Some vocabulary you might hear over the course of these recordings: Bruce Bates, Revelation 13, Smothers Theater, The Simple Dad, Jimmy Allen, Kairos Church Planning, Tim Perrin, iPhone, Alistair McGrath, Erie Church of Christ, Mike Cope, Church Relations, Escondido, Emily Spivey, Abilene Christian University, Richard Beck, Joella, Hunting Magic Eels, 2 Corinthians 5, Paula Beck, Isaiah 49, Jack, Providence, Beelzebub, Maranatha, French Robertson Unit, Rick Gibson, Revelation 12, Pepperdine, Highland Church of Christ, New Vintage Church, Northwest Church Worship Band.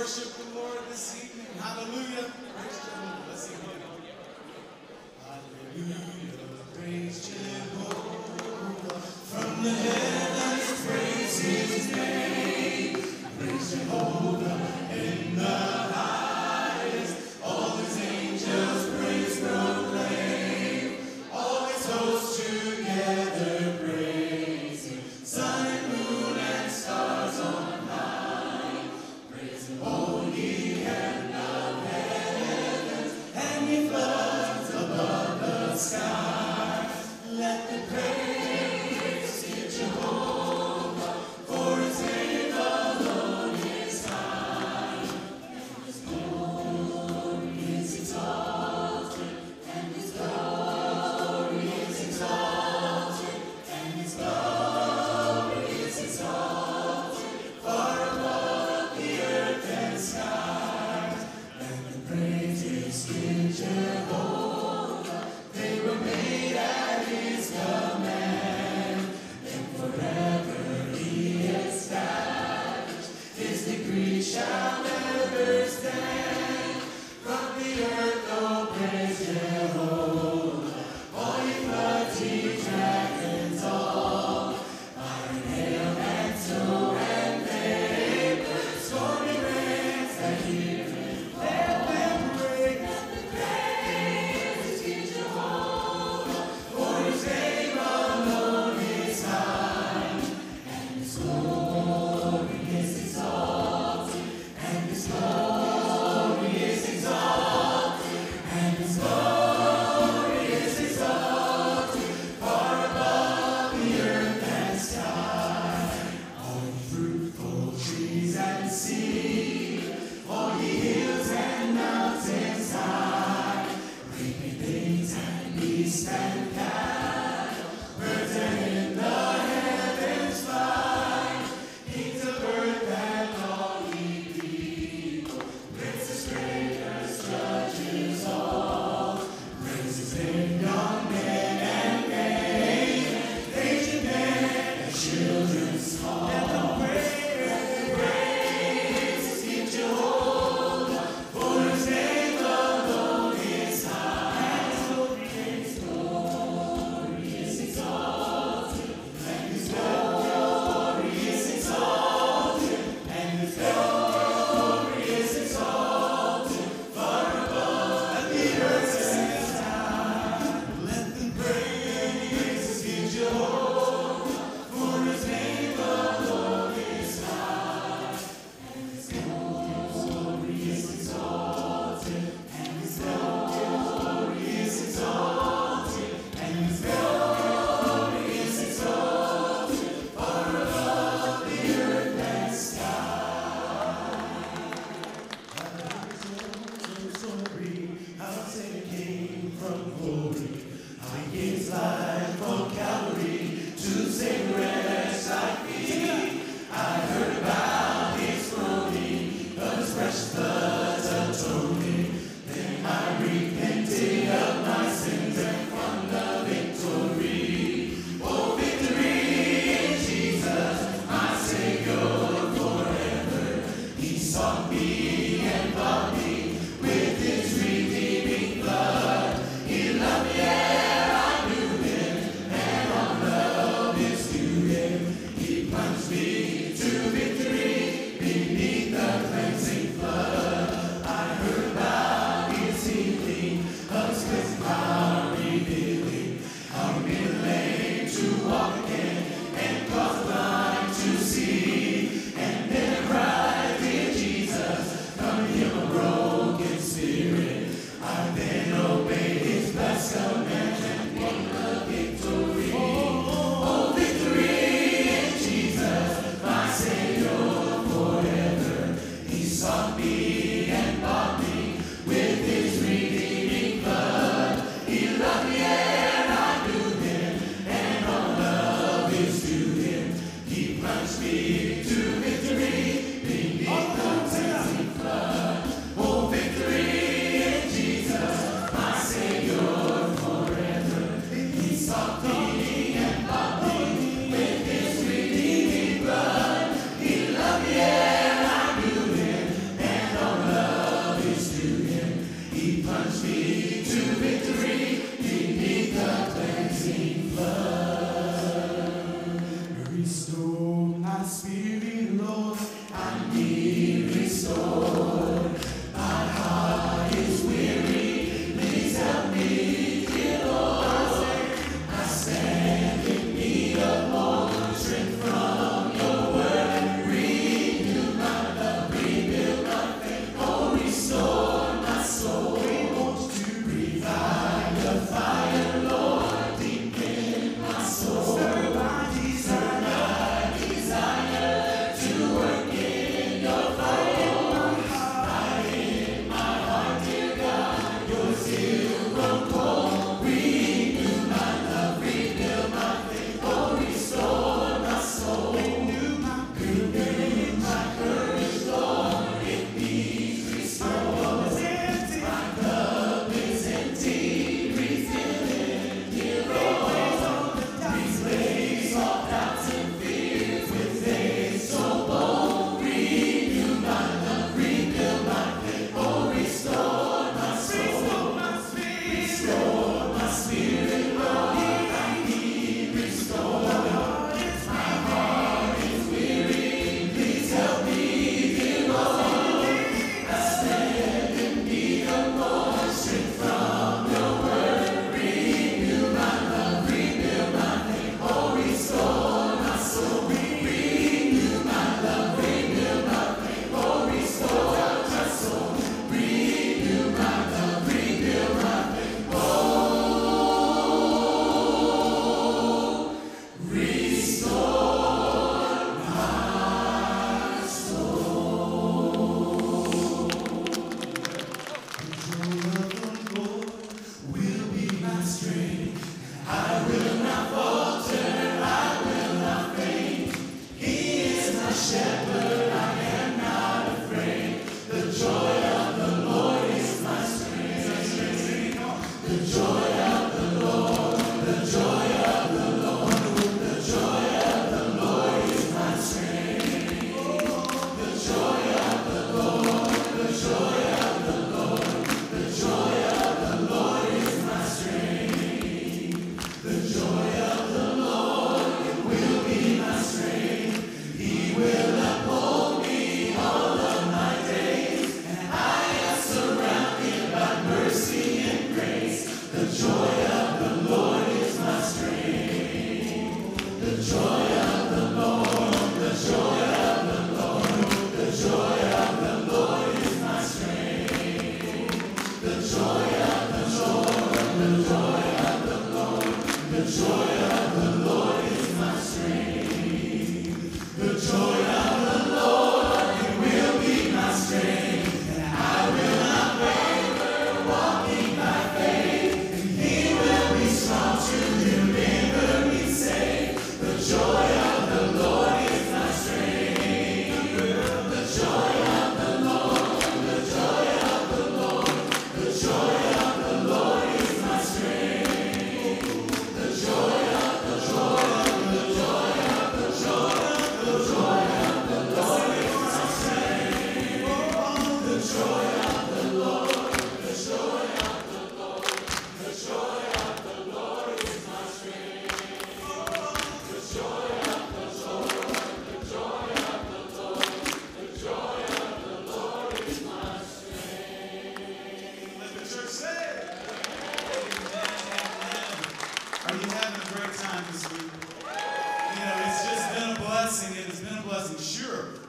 worship the Lord this evening. Hallelujah. Praise Jehovah. Let's sing it. Hallelujah. Praise Jehovah. From the heavens, praise his name. Praise Jehovah in the highest. All his angels praise proclaim. All his hosts together praise him. Sun, moon, and stars on high. Praise him, O ye and of heaven.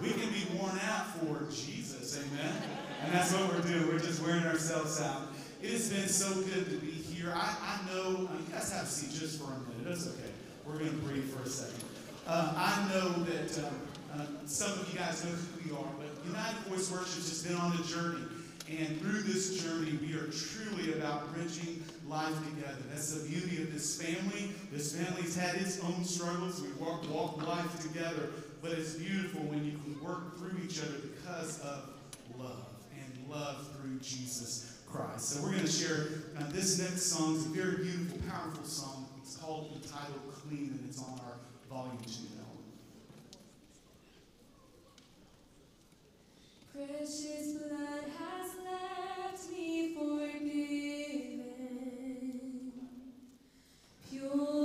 We can be worn out for Jesus, amen? And that's what we're doing. We're just wearing ourselves out. It has been so good to be here. I know, you guys have a seat just for a minute. That's okay. We're going to breathe for a second. I know that some of you guys know who we are, but United Voice Worship has just been on a journey. And through this journey, we are truly about bridging life together. That's the beauty of this family. This family's had its own struggles. We walk life together. But it's beautiful when you can work through each other because of love, and love through Jesus Christ. So we're going to share. Now this next song is a very beautiful, powerful song. It's called the title Clean, and it's on our Volume 2 album. Precious blood has left me forgiven, pure.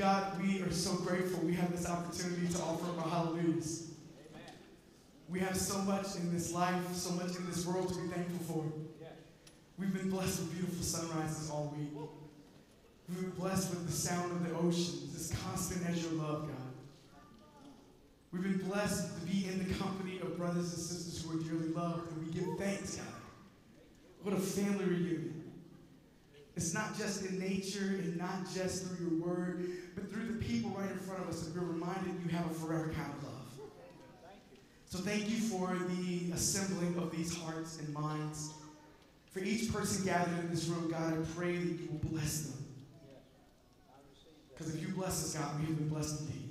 God, we are so grateful we have this opportunity to offer up our hallelujahs. Amen. We have so much in this life, so much in this world to be thankful for. Yeah. We've been blessed with beautiful sunrises all week. Whoa. We've been blessed with the sound of the oceans, this constant as your love, God. We've been blessed to be in the company of brothers and sisters who are dearly loved, and we give thanks, God. What a family reunion. It's not just in nature and not just through your word, but through the people right in front of us, and we're reminded you have a forever kind of love. So thank you for the assembling of these hearts and minds. For each person gathered in this room, God, I pray that you will bless them. Because if you bless us, God, we have been blessed indeed.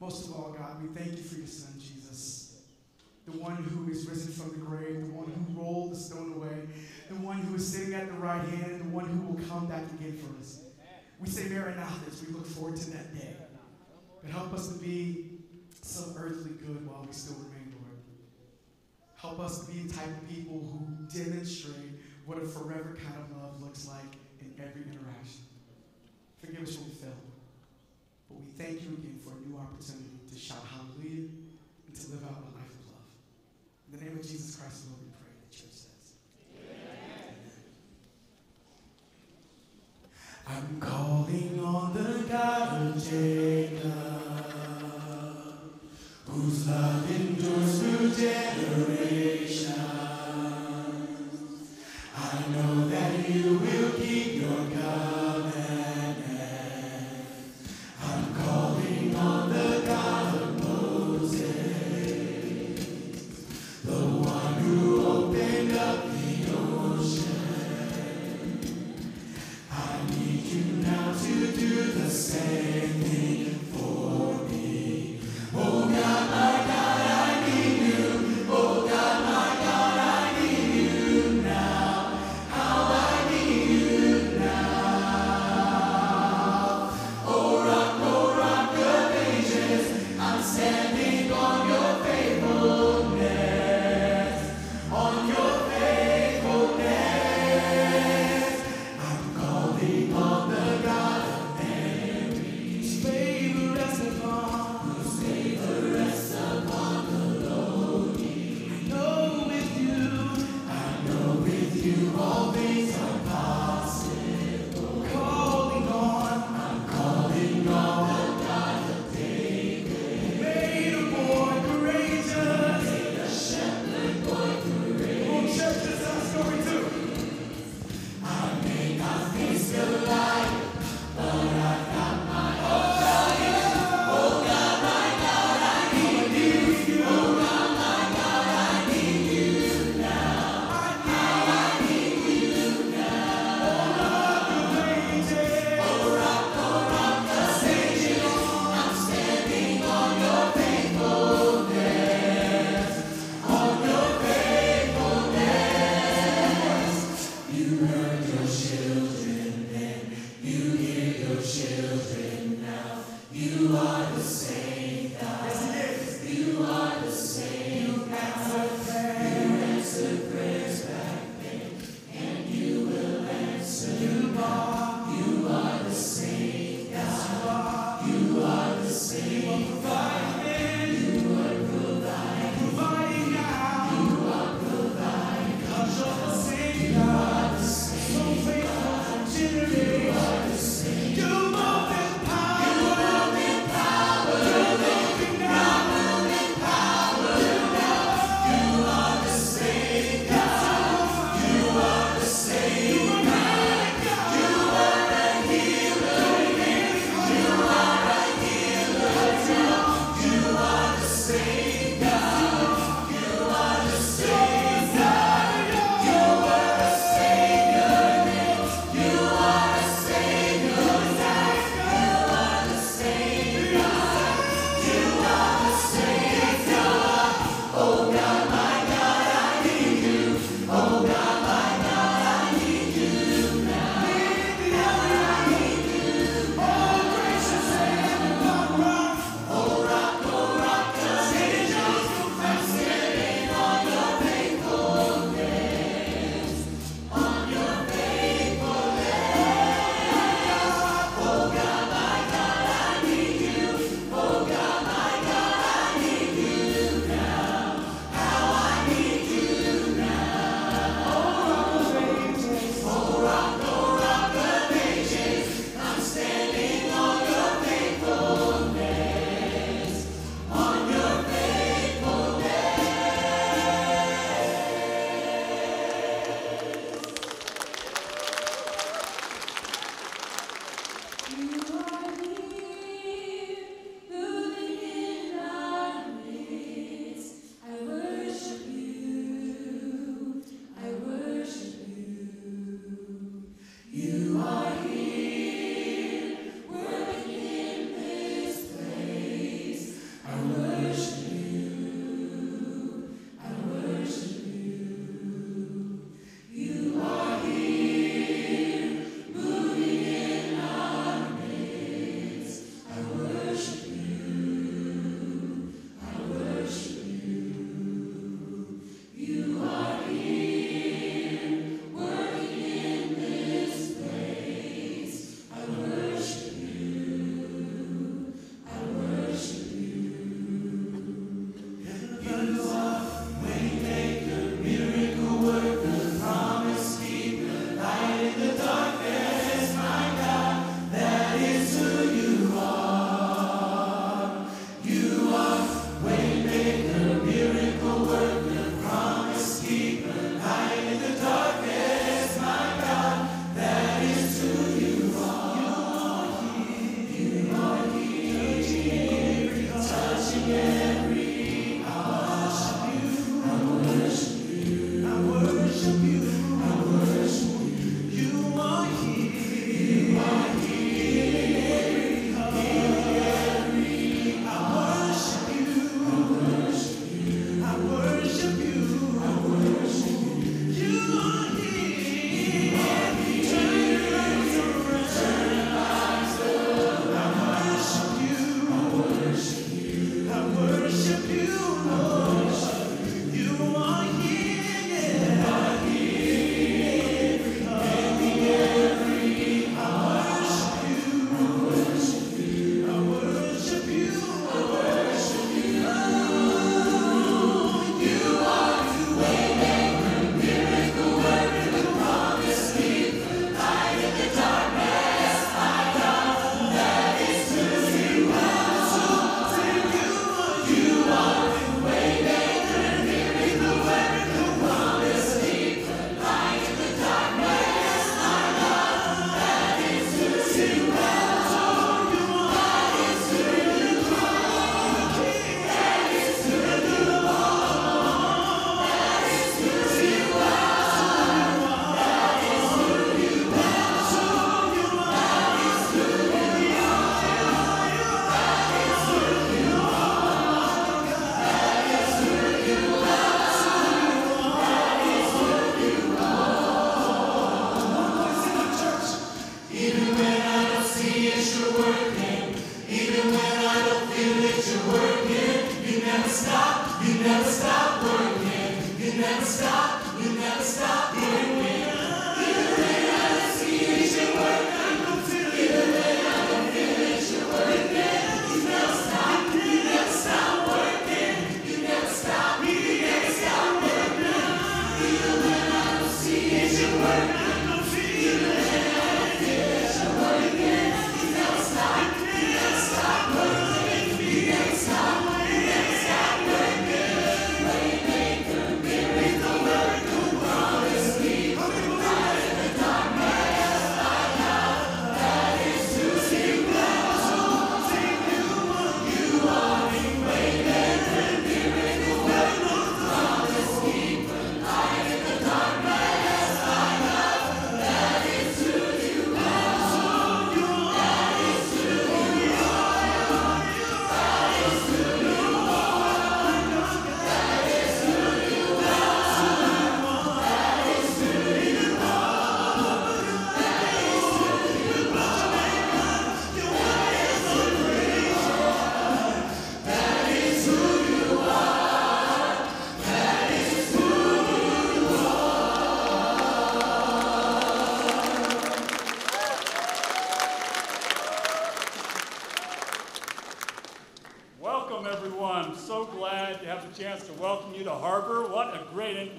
Most of all, God, we thank you for your son, Jesus, the one who is risen from the grave, the one who rolled the stone away, the one who is sitting at the right hand, and the one who will come back again for us. We say Maranatha as we look forward to that day. But help us to be some earthly good while we still remain, Lord. Help us to be the type of people who demonstrate what a forever kind of love looks like in every interaction. Forgive us when we fail. But we thank you again for a new opportunity to shout hallelujah and to live out a life of love. In the name of Jesus Christ, Lord, we pray, the church says. Amen. I'm calling on the God of Jacob, whose love endures through generations. I know that you will keep your covenant. The one who opened up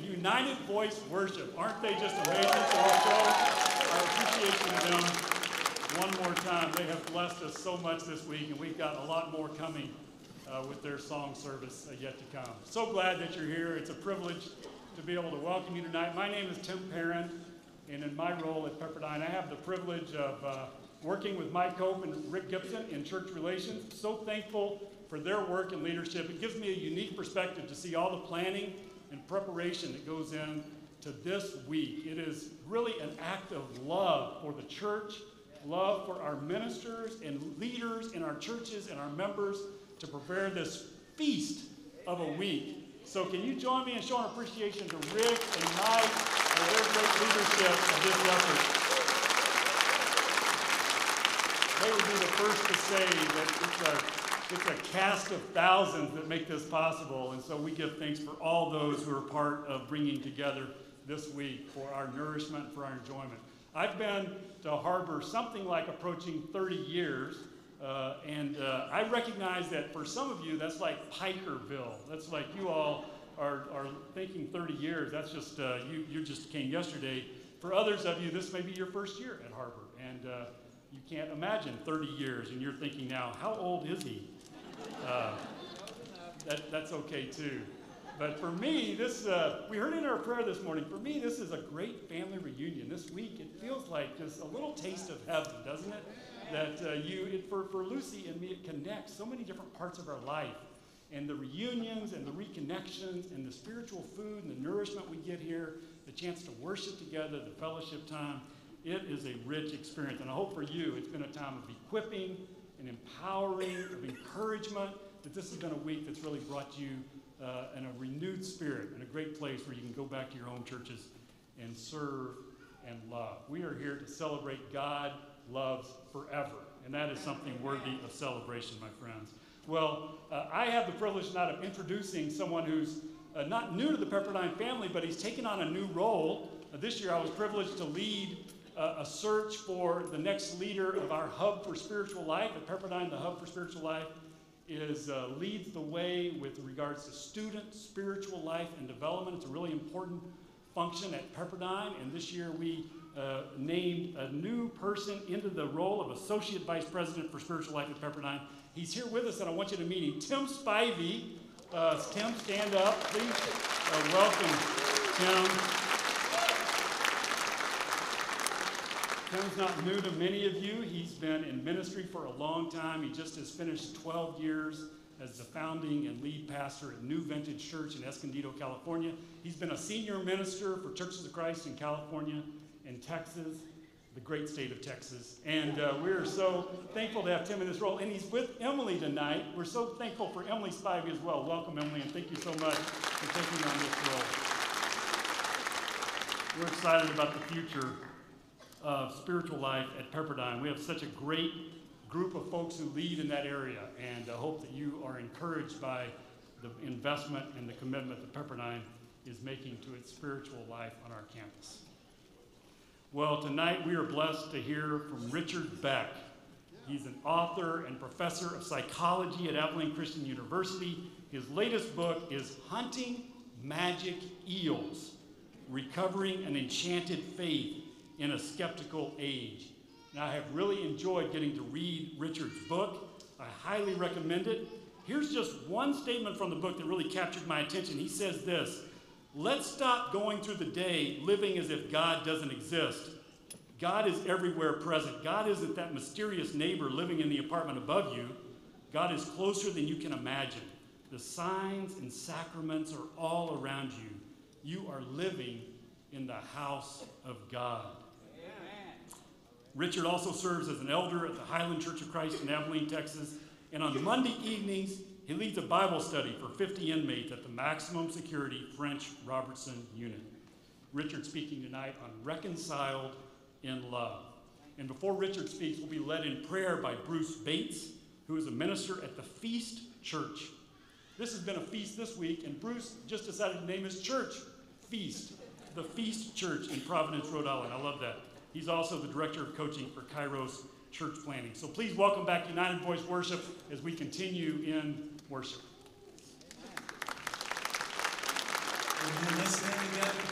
United Voice Worship. Aren't they just amazing? So our appreciation to them one more time. They have blessed us so much this week, and we've got a lot more coming with their song service yet to come. So glad that you're here. It's a privilege to be able to welcome you tonight. My name is Tim Perrin, and in my role at Pepperdine, I have the privilege of working with Mike Cope and Rick Gibson in church relations. So thankful for their work and leadership. It gives me a unique perspective to see all the planning and preparation that goes into this week. It is really an act of love for the church, love for our ministers and leaders in our churches and our members to prepare this feast of a week. So can you join me in showing appreciation to Rick and Mike for their great leadership of this effort? They would be the first to say that it's a cast of thousands that make this possible, and so we give thanks for all those who are part of bringing together this week for our nourishment, for our enjoyment. I've been to Harbor something like approaching 30 years, and I recognize that for some of you, that's like Pikerville. That's like you all are thinking 30 years. That's just, you just came yesterday. For others of you, this may be your first year at Harbor, and you can't imagine 30 years, and you're thinking now, how old is he? That's okay too. But for me, this, we heard in our prayer this morning, for me this is a great family reunion. This week it feels like just a little taste of heaven, doesn't it? That for Lucy and me, it connects so many different parts of our life. And the reunions and the reconnections and the spiritual food and the nourishment we get here, the chance to worship together, the fellowship time, it is a rich experience. And I hope for you it's been a time of equipping, and empowering, of encouragement, that this has been a week that's really brought you in a renewed spirit and a great place where you can go back to your home churches and serve and love. We are here to celebrate God loves forever, and that is something worthy of celebration, my friends. Well, I have the privilege tonight of introducing someone who's not new to the Pepperdine family, but he's taken on a new role. This year I was privileged to lead a search for the next leader of our Hub for Spiritual Life. At Pepperdine, the Hub for Spiritual Life is leads the way with regards to student spiritual life and development. It's a really important function at Pepperdine, and this year we named a new person into the role of Associate Vice President for Spiritual Life at Pepperdine. He's here with us, and I want you to meet him. Tim Spivey. Tim, stand up, please. Welcome, Tim. Tim's not new to many of you. He's been in ministry for a long time. He just has finished 12 years as the founding and lead pastor at New Vintage Church in Escondido, California. He's been a senior minister for Churches of Christ in California and Texas, the great state of Texas. And we're so thankful to have Tim in this role. And he's with Emily tonight. We're so thankful for Emily Spivey as well. Welcome, Emily, and thank you so much for taking on this role. We're excited about the future of spiritual life at Pepperdine. We have such a great group of folks who lead in that area, and I hope that you are encouraged by the investment and the commitment that Pepperdine is making to its spiritual life on our campus. Well, tonight we are blessed to hear from Richard Beck. He's an author and professor of psychology at Abilene Christian University. His latest book is Hunting Magic Eels, Recovering an Enchanted Faith in a Skeptical Age. And I have really enjoyed getting to read Richard's book. I highly recommend it. Here's just one statement from the book that really captured my attention. He says this: "Let's stop going through the day living as if God doesn't exist. God is everywhere present. God isn't that mysterious neighbor living in the apartment above you. God is closer than you can imagine. The signs and sacraments are all around you. You are living in the house of God." Amen. Richard also serves as an elder at the Highland Church of Christ in Abilene, Texas, and on Monday evenings, he leads a Bible study for 50 inmates at the maximum security French Robertson Unit. Richard speaking tonight on Reconciled in Love. And before Richard speaks, we'll be led in prayer by Bruce Bates, who is a minister at the Feast Church. This has been a feast this week, and Bruce just decided to name his church Feast, the Feast Church in Providence, Rhode Island. I love that. He's also the director of coaching for Kairos Church Planning. So please welcome back United Voice Worship as we continue in worship. When you're listening together,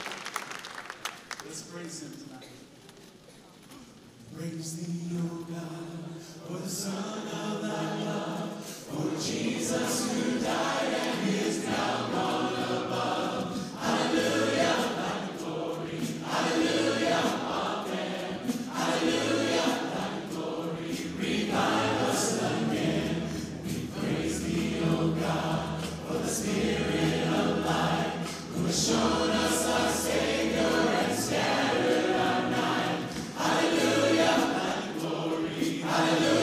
let's praise him tonight. Praise thee, O God, for the Son of thy love, for Jesus who died and is now gone above. Hallelujah, thy glory. Hallelujah, amen. Hallelujah, thy glory. Revive us again. We praise thee, O God, for the Spirit of life, who has shown us our Savior and scattered our night. Hallelujah, thy glory. Hallelujah.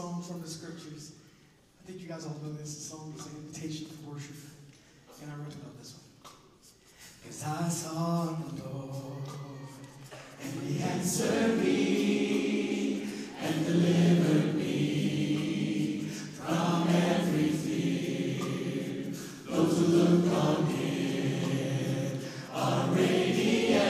song from the scriptures. I think you guys all know this song. It's an invitation for worship. And I really love this one. Because I saw the Lord, and he answered me, and delivered me from every fear. Those who look on him are radiant.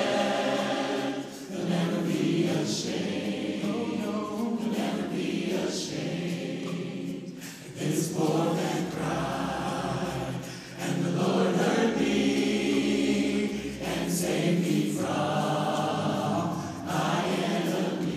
They'll never be ashamed. Oh no, they'll never be ashamed. This poor man cried, and the Lord heard me and saved me from my enemy.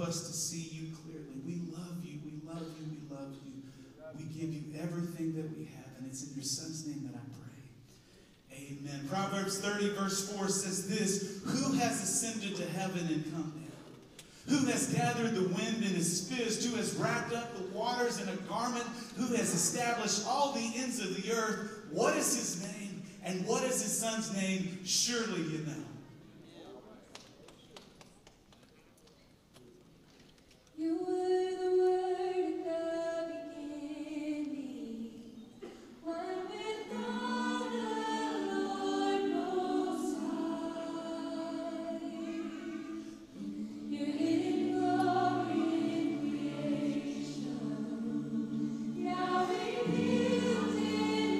Us to see you clearly. We love you, we love you, we love you. We give you everything that we have, and it's in your Son's name that I pray. Amen. Proverbs 30 verse 4 says this: who has ascended to heaven and come down? Who has gathered the wind in his fist? Who has wrapped up the waters in a garment? Who has established all the ends of the earth? What is his name? And what is his Son's name? Surely you know. You were the Word at the beginning, one with God the Lord Most High. Your hidden glory in creation, now revealed in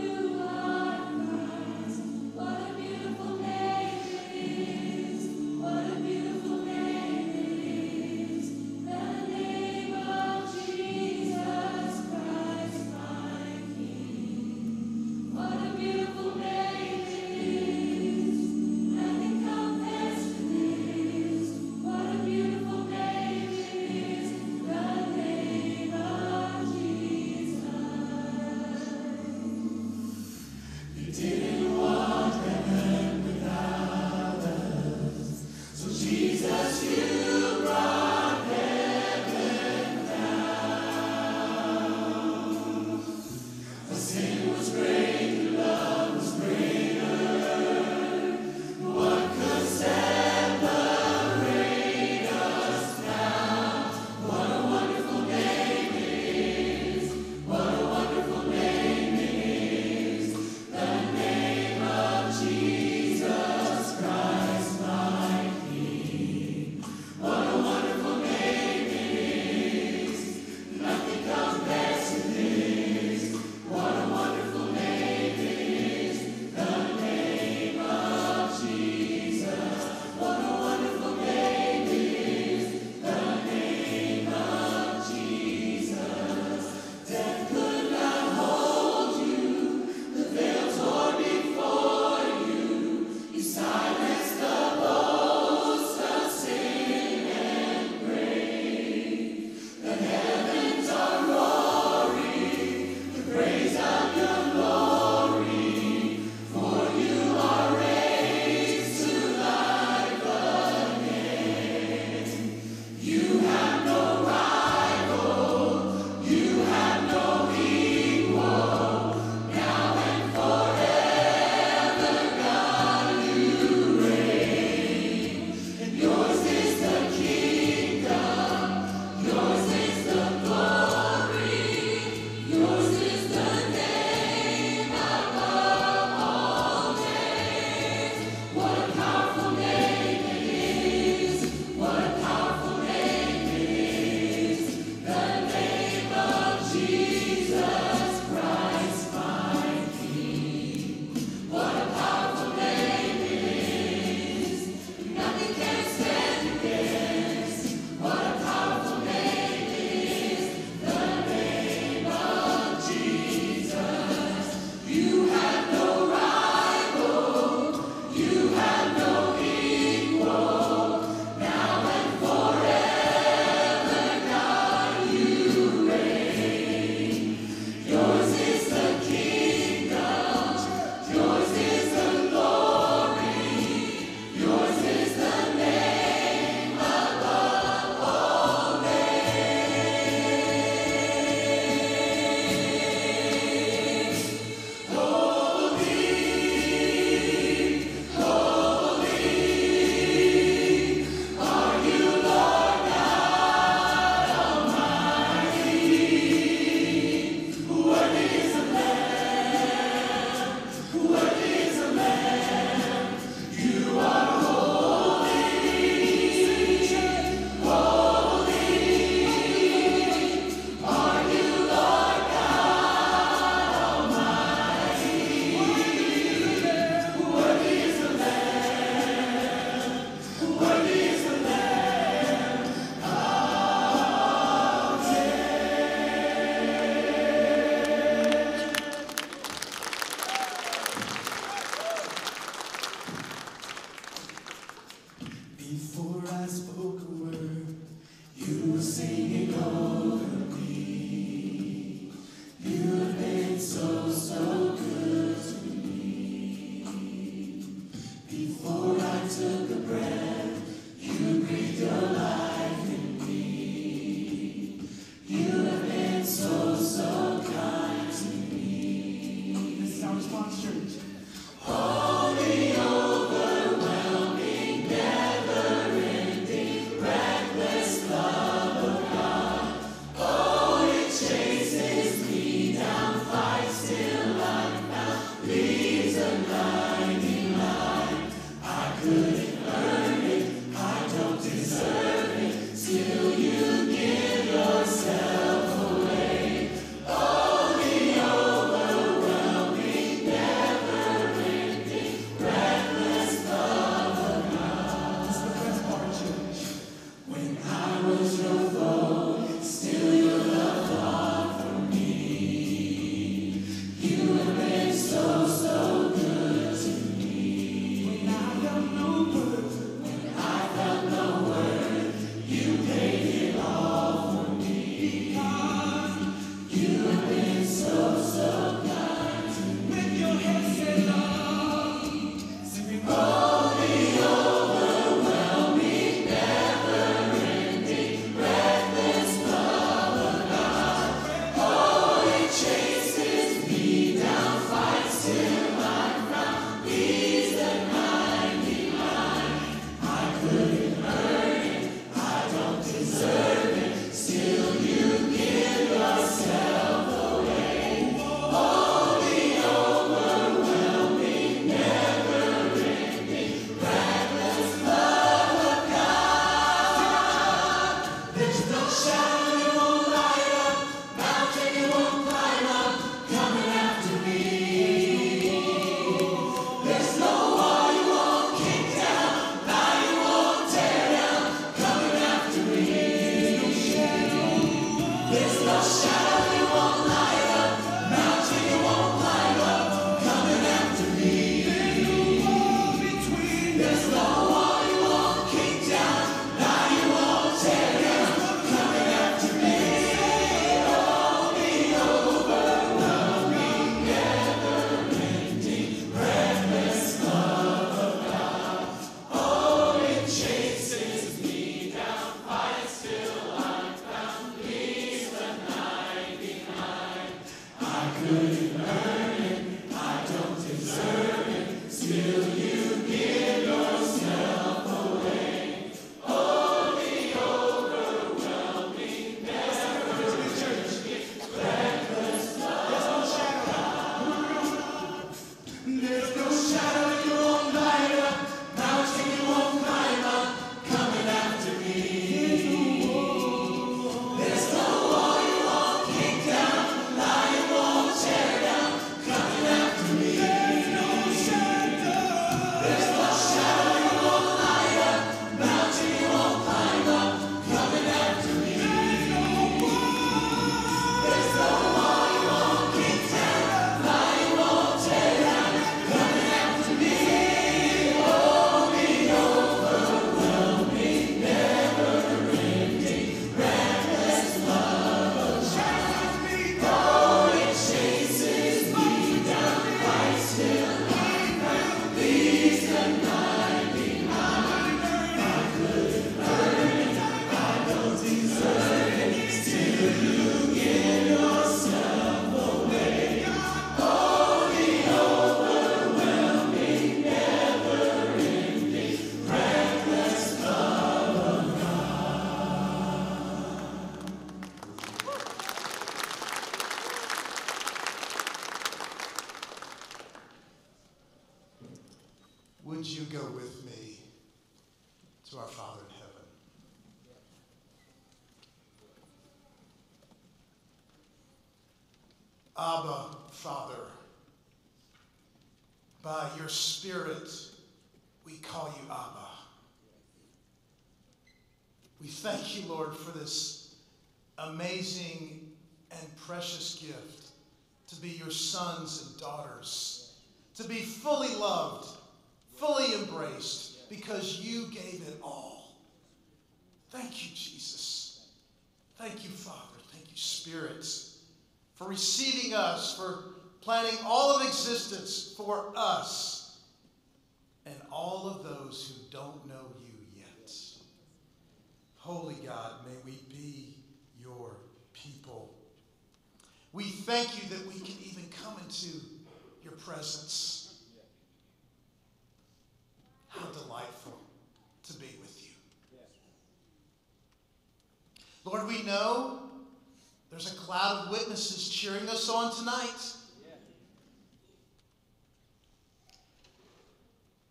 you are Christ. What a beautiful name! Before I spoke a word, you were singing over me. You've been so, so good to me. Before I took a breath, you breathed your life in me. You have been so, so kind to me. This is our response, church. Holy, overwhelming, never-ending, reckless love of God. Oh, it chases me down, fights till I'm found, leaves a blinding light. I couldn't earn it, I don't deserve it, till you give yourself. Spirit, we call you Abba. We thank you, Lord, for this amazing and precious gift to be your sons and daughters, to be fully loved, fully embraced, because you gave it all. Thank you, Jesus. Thank you, Father. Thank you, Spirit, for receiving us, for planning all of existence for us and all of those who don't know you yet. Holy God, may we be your people. We thank you that we can even come into your presence. How delightful to be with you. Lord, we know there's a cloud of witnesses cheering us on tonight.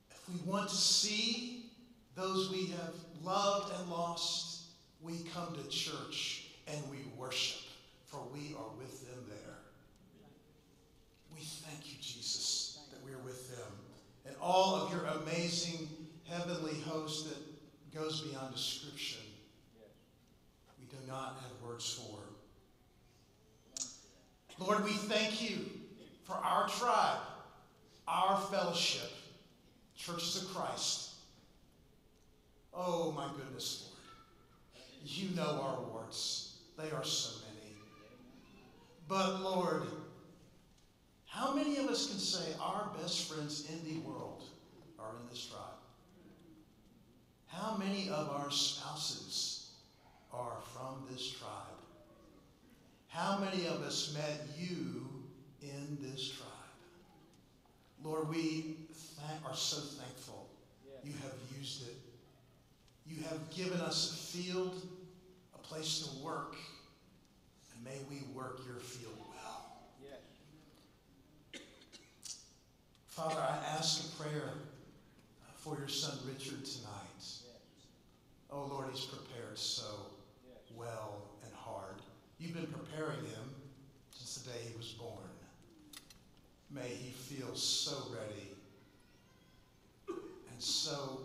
If we want to see those we have loved and lost, we come to church and we worship, for we are with them there. We thank you, Jesus, that we are with them, and all of your amazing heavenly host that goes beyond description. We do not have words for. Lord, we thank you for our tribe, our fellowship, Churches of Christ. Oh, my goodness, Lord. You know our warts. They are so many. But, Lord, how many of us can say our best friends in the world are in this tribe? How many of our spouses are from this tribe? How many of us met you in this tribe? Lord, we are so thankful you have used it. You have given us a field, a place to work, and may we work your field well. Father, I ask a prayer for your son Richard tonight. Oh, Lord, he's prepared so well and hard. You've been preparing him since the day he was born. May he feel so ready and so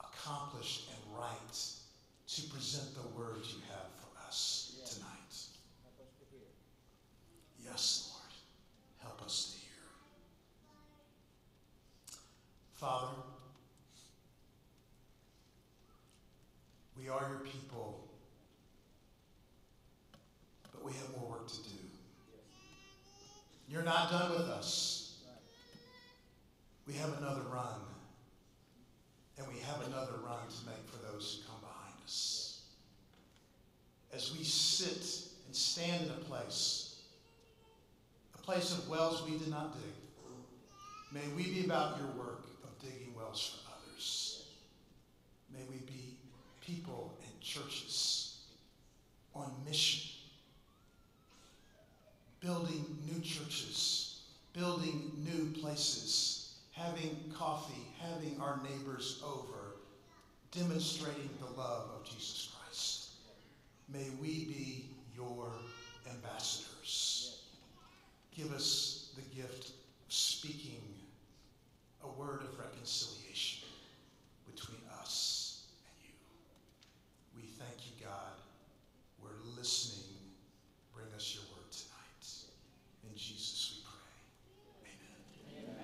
accomplished and right to present the word you have for us tonight. Yes, Lord, help us to hear. Father, we are your people, but we have more work to do. You're not done with us. We have another run. And we have another run to make for those who come behind us. As we sit and stand in a place of wells we did not dig, may we be about your work of digging wells for others. May we be people and churches on mission, building new churches, building new places, having coffee, having our neighbors over, demonstrating the love of Jesus Christ. May we be your ambassadors. Give us the gift of speaking a word of reconciliation between us and you. We thank you, God. We're listening. Bring us your word. In Jesus we pray. Amen. Amen.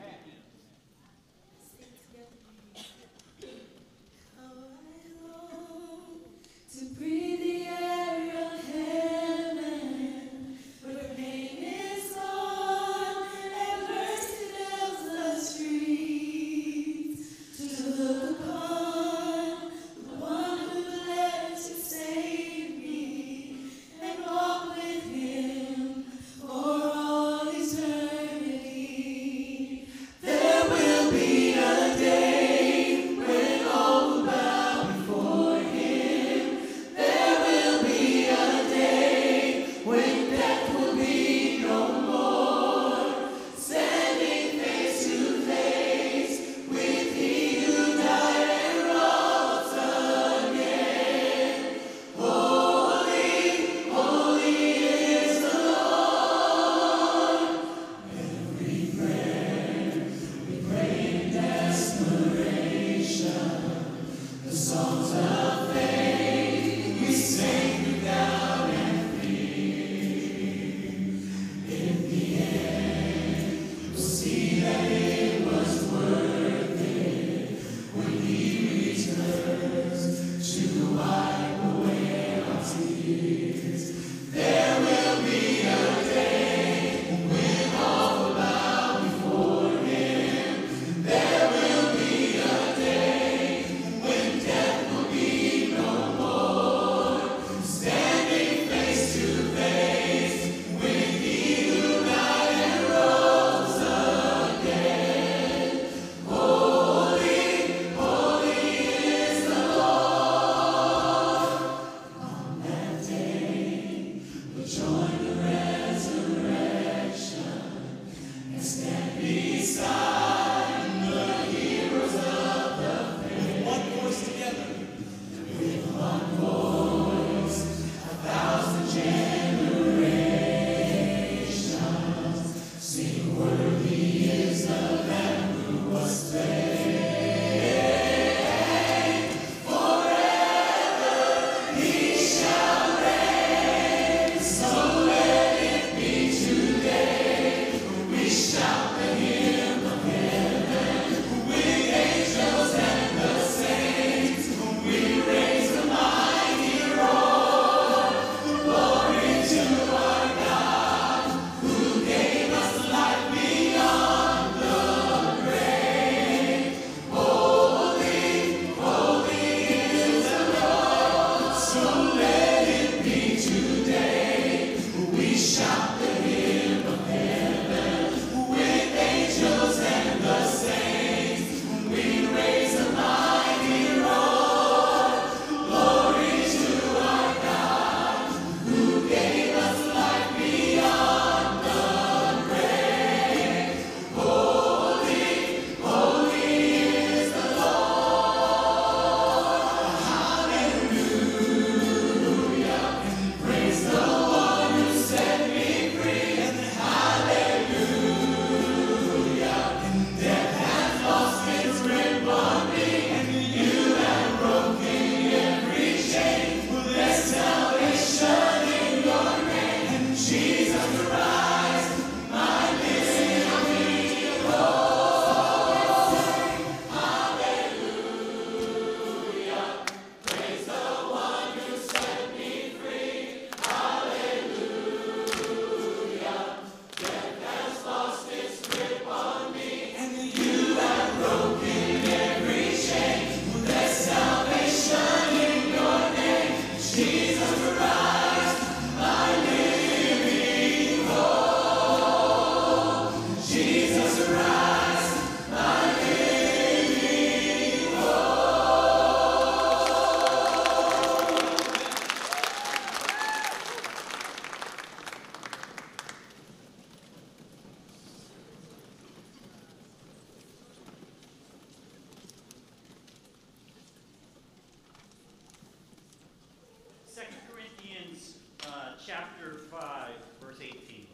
chapter 5, verse 18.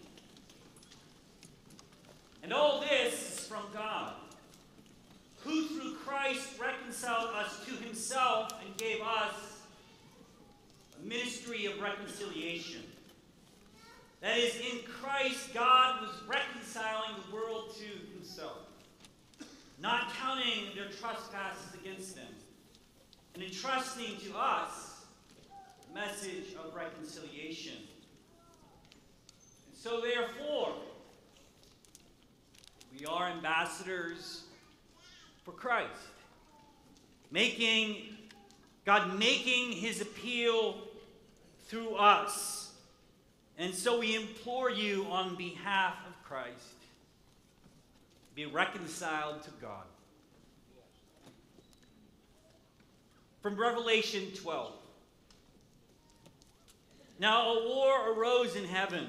And all this is from God, who through Christ reconciled us to himself and gave us a ministry of reconciliation. That is, in Christ, God was reconciling the world to himself, not counting their trespasses against them, and entrusting to us the message of reconciliation. And so, therefore, we are ambassadors for Christ, God making his appeal through us. And so we implore you on behalf of Christ, be reconciled to God. From Revelation 12. Now a war arose in heaven,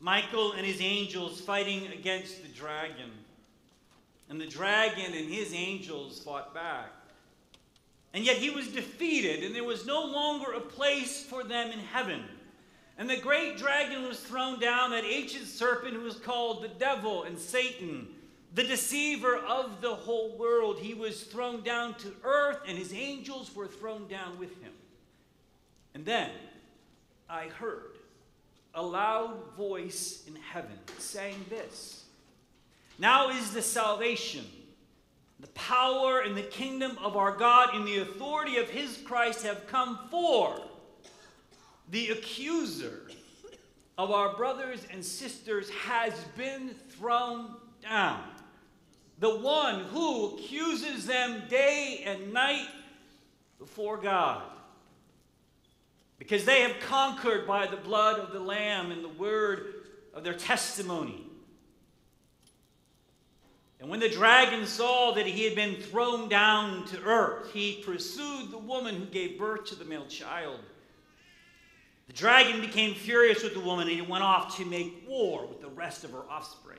Michael and his angels fighting against the dragon. And the dragon and his angels fought back. And yet he was defeated, and there was no longer a place for them in heaven. And the great dragon was thrown down, that ancient serpent who was called the devil and Satan, the deceiver of the whole world. He was thrown down to earth, and his angels were thrown down with him. And then I heard a loud voice in heaven saying this, "Now is the salvation, the power, and the kingdom of our God and the authority of his Christ have come forth. The accuser of our brothers and sisters has been thrown down, the one who accuses them day and night before God. Because they have conquered by the blood of the Lamb and the word of their testimony." And when the dragon saw that he had been thrown down to earth, he pursued the woman who gave birth to the male child. The dragon became furious with the woman, and he went off to make war with the rest of her offspring,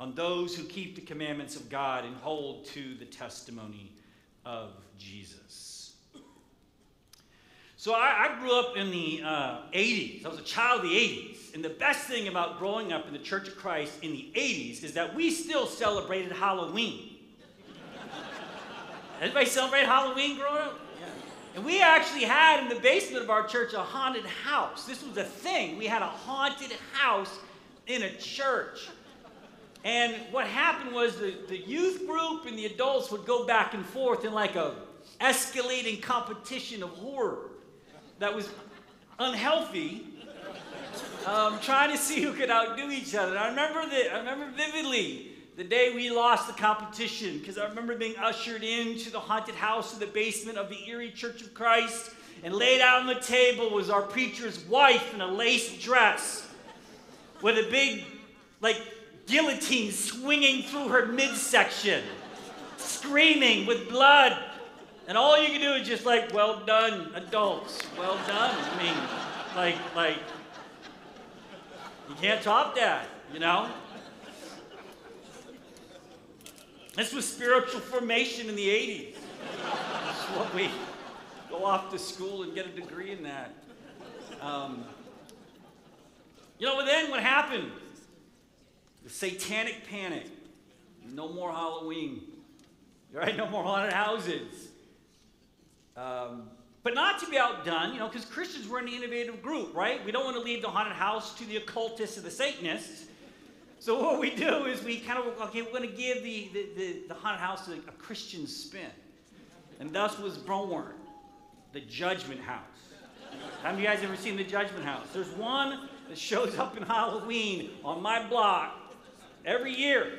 on those who keep the commandments of God and hold to the testimony of Jesus. So I grew up in the 80s. I was a child of the 80s. And the best thing about growing up in the Church of Christ in the 80s is that we still celebrated Halloween. Everybody celebrate Halloween growing up? And we actually had in the basement of our church a haunted house. This was a thing. We had a haunted house in a church. And what happened was the youth group and the adults would go back and forth in like a escalating competition of horror that was unhealthy, trying to see who could outdo each other. And I remember vividly the day we lost the competition, because I remember being ushered into the haunted house in the basement of the Erie Church of Christ, and laid out on the table was our preacher's wife in a lace dress with a big, like, guillotine swinging through her midsection, screaming with blood. And all you could do is just like, well done, adults, well done. I mean, like, you can't top that, you know? This was spiritual formation in the 80s. That's what we go off to school and get a degree in that. But then what happened? The satanic panic. No more Halloween. Right? No more haunted houses. But not to be outdone, because Christians were an innovative group, right? We don't want to leave the haunted house to the occultists or the Satanists. So what we do is we kind of, we're going to give the haunted house a Christian spin. And thus was born the Judgment House. Have you guys ever seen the Judgment House? There's one that shows up in Halloween on my block every year.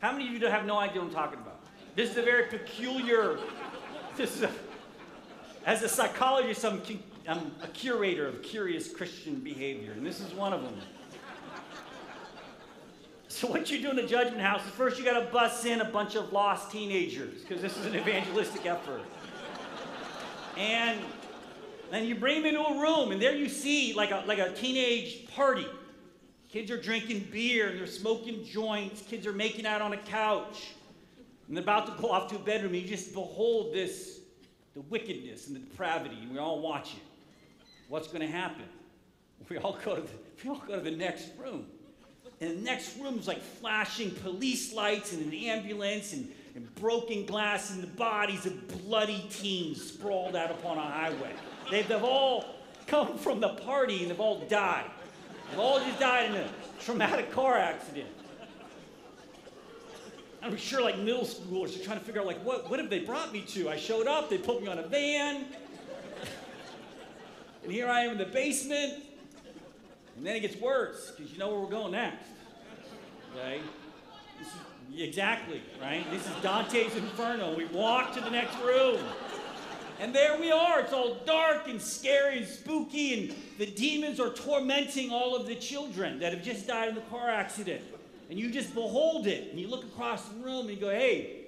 How many of you have no idea what I'm talking about? This is a very peculiar, as a psychologist, I'm a curator of curious Christian behavior, and this is one of them. So what you do in the Judgment House is first you got to bus in a bunch of lost teenagers, because this is an evangelistic effort. And then you bring them into a room, and there you see like a teenage party. Kids are drinking beer, and they're smoking joints. Kids are making out on a couch. And they're about to go off to a bedroom, and you just behold the wickedness and the depravity, and we all watch it. What's going to happen? We all go to the next room. And the next room's like flashing police lights and an ambulance and broken glass and the bodies of bloody teens sprawled out upon a highway. They've all come from the party and they've all died. They've all just died in a traumatic car accident. I'm sure like middle schoolers are trying to figure out like, what have they brought me to? I showed up, they put me on a van, and here I am in the basement. And then it gets worse, because you know where we're going next, okay? This is, exactly, right? This is Dante's Inferno. We walk to the next room, and there we are. It's all dark and scary and spooky, and the demons are tormenting all of the children that have just died in the car accident. And you just behold it, and you look across the room, and you go, hey,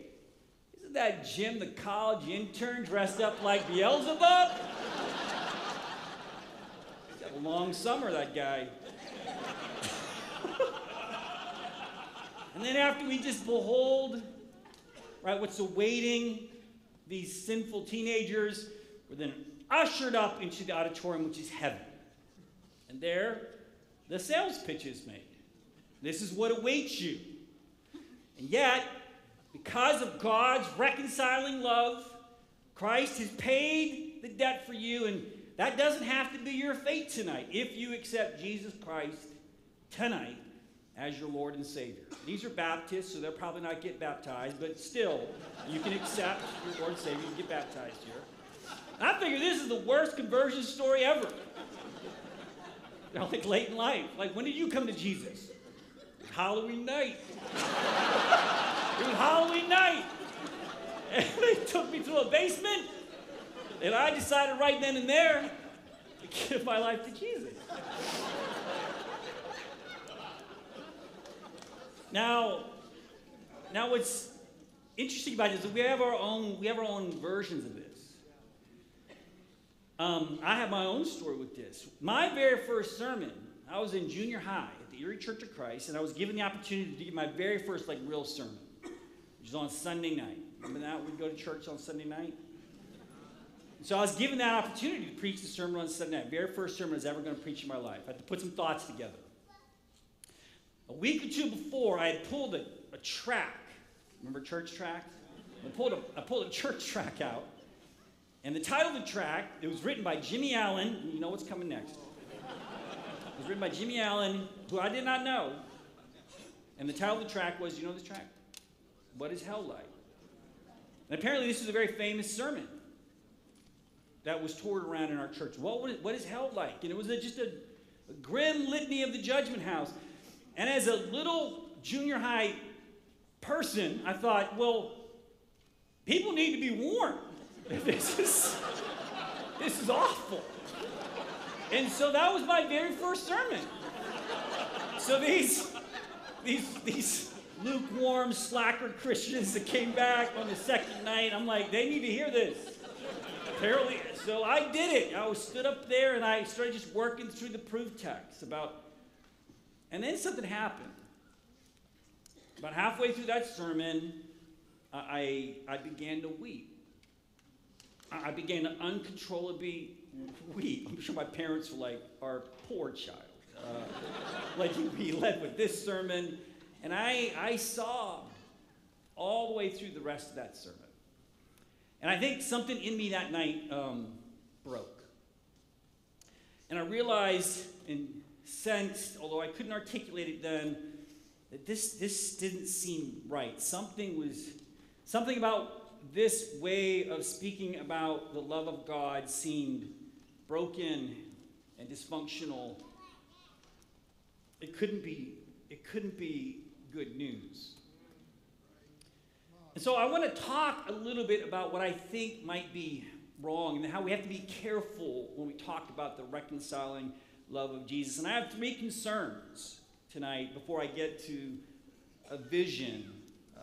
isn't that Jim, the college intern, dressed up like Beelzebub? Long summer, that guy. And then after we just behold, right, what's awaiting these sinful teenagers, we're then ushered up into the auditorium, which is heaven. And there, the sales pitch is made. This is what awaits you. And yet, because of God's reconciling love, Christ has paid the debt for you, and that doesn't have to be your fate tonight if you accept Jesus Christ tonight as your Lord and Savior. These are Baptists, so they'll probably not get baptized, but still, you can accept your Lord and Savior and get baptized here. I figure this is the worst conversion story ever. You know, like late in life. Like, when did you come to Jesus? Halloween night. It was Halloween night. And they took me to a basement. And I decided right then and there to give my life to Jesus. Now what's interesting about this is we have our own versions of this. I have my own story with this. My very first sermon, I was in junior high at the Erie Church of Christ, and I was given the opportunity to give my very first like real sermon, which was on Sunday night. Remember that? We'd go to church on Sunday night. So I was given that opportunity to preach the sermon on Sunday night. Very first sermon I was ever going to preach in my life. I had to put some thoughts together. A week or two before, I had pulled a track. Remember church tracks? I pulled a church track out. And the title of the track, it was written by Jimmy Allen. You know what's coming next. It was written by Jimmy Allen, who I did not know. And the title of the track was, you know this track? What is Hell Like? And apparently this was a very famous sermon that was toured around in our church. What is hell like? And it was just a grim litany of the judgment house. And as a little junior high person, I thought, well, people need to be warned. This is awful. And so that was my very first sermon. So these lukewarm slacker Christians that came back on the second night, I'm like, they need to hear this. Apparently, so I did it. I stood up there and I started just working through the proof text about, and then something happened. About halfway through that sermon, I began to weep. I began to uncontrollably weep. I'm sure my parents were like, our poor child. Like he led with this sermon. And I sobbed all the way through the rest of that sermon. And I think something in me that night broke. And I realized and sensed, although I couldn't articulate it then, that this didn't seem right. Something about this way of speaking about the love of God seemed broken and dysfunctional. It couldn't be good news. And so I want to talk a little bit about what I think might be wrong and how we have to be careful when we talk about the reconciling love of Jesus. And I have three concerns tonight before I get to a vision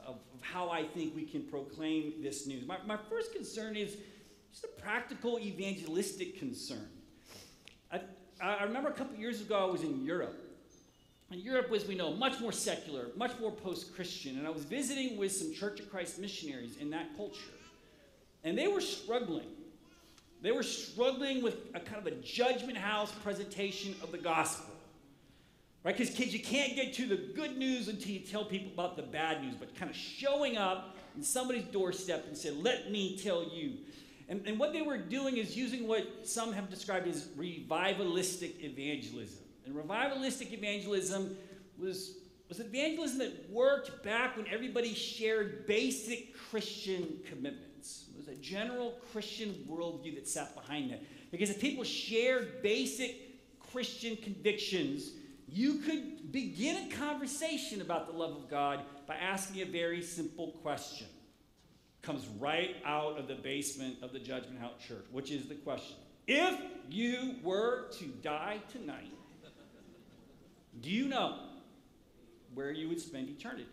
of how I think we can proclaim this news. My first concern is just a practical evangelistic concern. I remember a couple years ago I was in Europe. And Europe was, we know, much more secular, much more post-Christian. And I was visiting with some Church of Christ missionaries in that culture. And they were struggling They were struggling with a kind of a judgment house presentation of the gospel. Right? Because kids, you can't get to the good news until you tell people about the bad news. But kind of showing up on somebody's doorstep and said, let me tell you. And what they were doing is using what some have described as revivalistic evangelism. And revivalistic evangelism was evangelism that worked back when everybody shared basic Christian commitments. It was a general Christian worldview that sat behind that. Because if people shared basic Christian convictions, you could begin a conversation about the love of God by asking a very simple question. It comes right out of the basement of the Judgment House Church, which is the question. If you were to die tonight, do you know where you would spend eternity?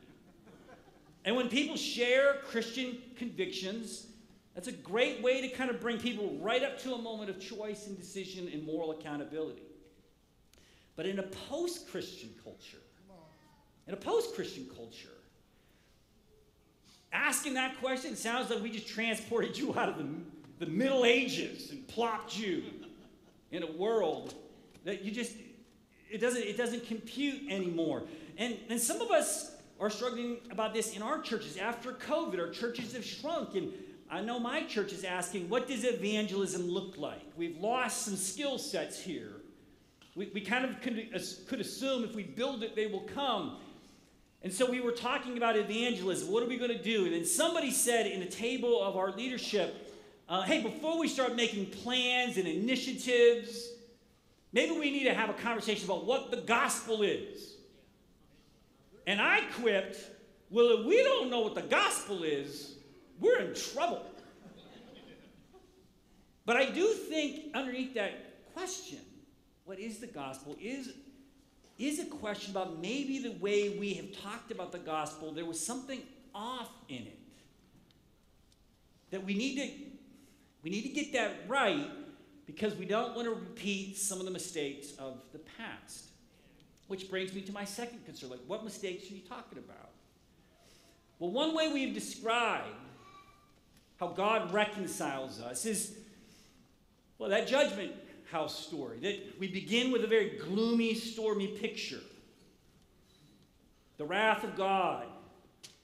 And when people share Christian convictions, that's a great way to kind of bring people right up to a moment of choice and decision and moral accountability. But in a post-Christian culture, asking that question sounds like we just transported you out of the Middle Ages and plopped you in a world that you just, it doesn't compute anymore. And some of us are struggling about this in our churches. After COVID, our churches have shrunk. And I know my church is asking, what does evangelism look like? We've lost some skill sets here. We kind of could assume if we build it, they will come. And so we were talking about evangelism. What are we going to do? And then somebody said in a table of our leadership, hey, before we start making plans and initiatives, maybe we need to have a conversation about what the gospel is. And I quipped, well, if we don't know what the gospel is, we're in trouble. But I do think underneath that question, what is the gospel, is a question about maybe the way we have talked about the gospel, there was something off in it. That we need to get that right because we don't want to repeat some of the mistakes of the past. Which brings me to my second concern, like what mistakes are you talking about? Well, one way we've described how God reconciles us is, well, that judgment house story, that we begin with a very gloomy, stormy picture. The wrath of God,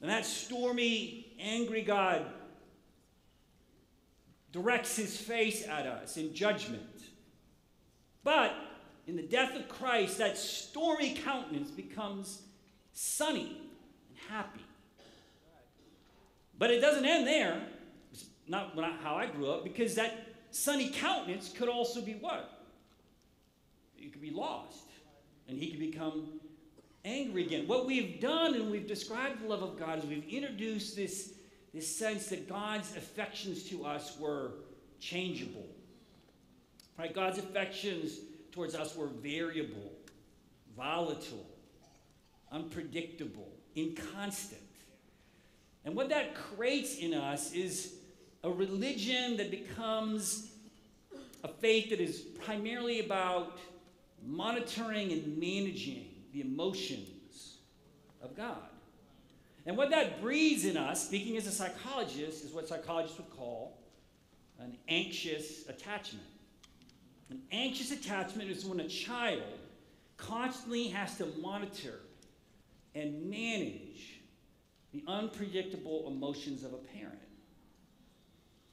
and that stormy, angry God directs his face at us in judgment. But in the death of Christ, that stormy countenance becomes sunny and happy. But it doesn't end there. It's not how I grew up, because that sunny countenance could also be what? It could be lost, and he could become angry again. What we've done, and we've described the love of God, is we've introduced this sense that God's affections to us were changeable. Right? God's affections towards us were variable, volatile, unpredictable, inconstant. And what that creates in us is a religion that becomes a faith that is primarily about monitoring and managing the emotions of God. And what that breeds in us, speaking as a psychologist, is what psychologists would call an anxious attachment. An anxious attachment is when a child constantly has to monitor and manage the unpredictable emotions of a parent.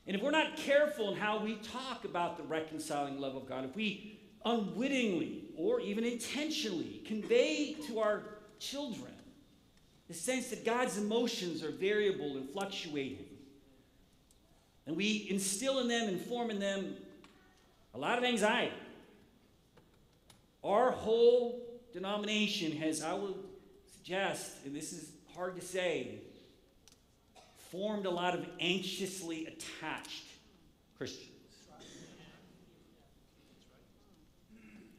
And if we're not careful in how we talk about the reconciling love of God, if we unwittingly or even intentionally convey to our children the sense that God's emotions are variable and fluctuating, and we instill in them and form in them a lot of anxiety, our whole denomination has, I would suggest, and this is hard to say, formed a lot of anxiously attached Christians.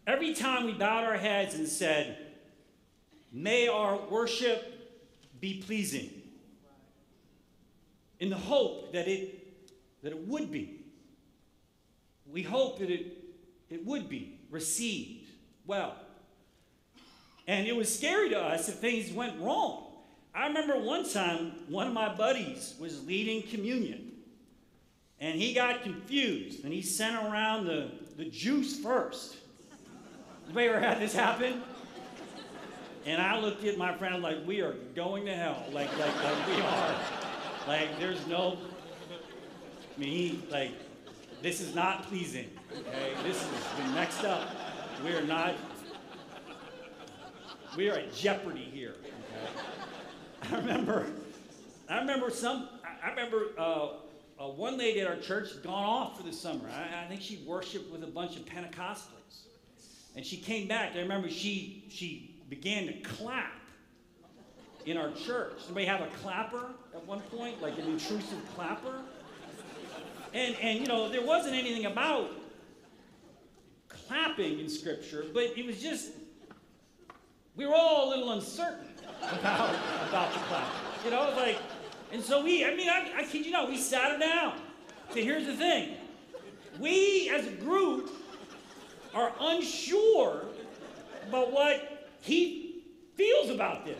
Every time we bowed our heads and said, may our worship be pleasing, in the hope that it would be. We hope that it would be received well. And it was scary to us if things went wrong. I remember one time, one of my buddies was leading communion. And he got confused, and he sent around the juice first. Anybody ever had this happen? And I looked at my friend like, we are going to hell. Like we are. Like, there's no, I mean, he, like, this is not pleasing, okay? This is the next up. We are not, we are at jeopardy here, okay? I remember one lady at our church had gone off for the summer. I think she worshiped with a bunch of Pentecostals. And she came back. I remember she began to clap in our church. Somebody have a clapper at one point? Like an intrusive clapper? And you know, there wasn't anything about clapping in Scripture, but it was just, we were all a little uncertain about the clapping. You know, like... And so I kid you not, we sat her down. So here's the thing. We, as a group, are unsure about what he feels about this.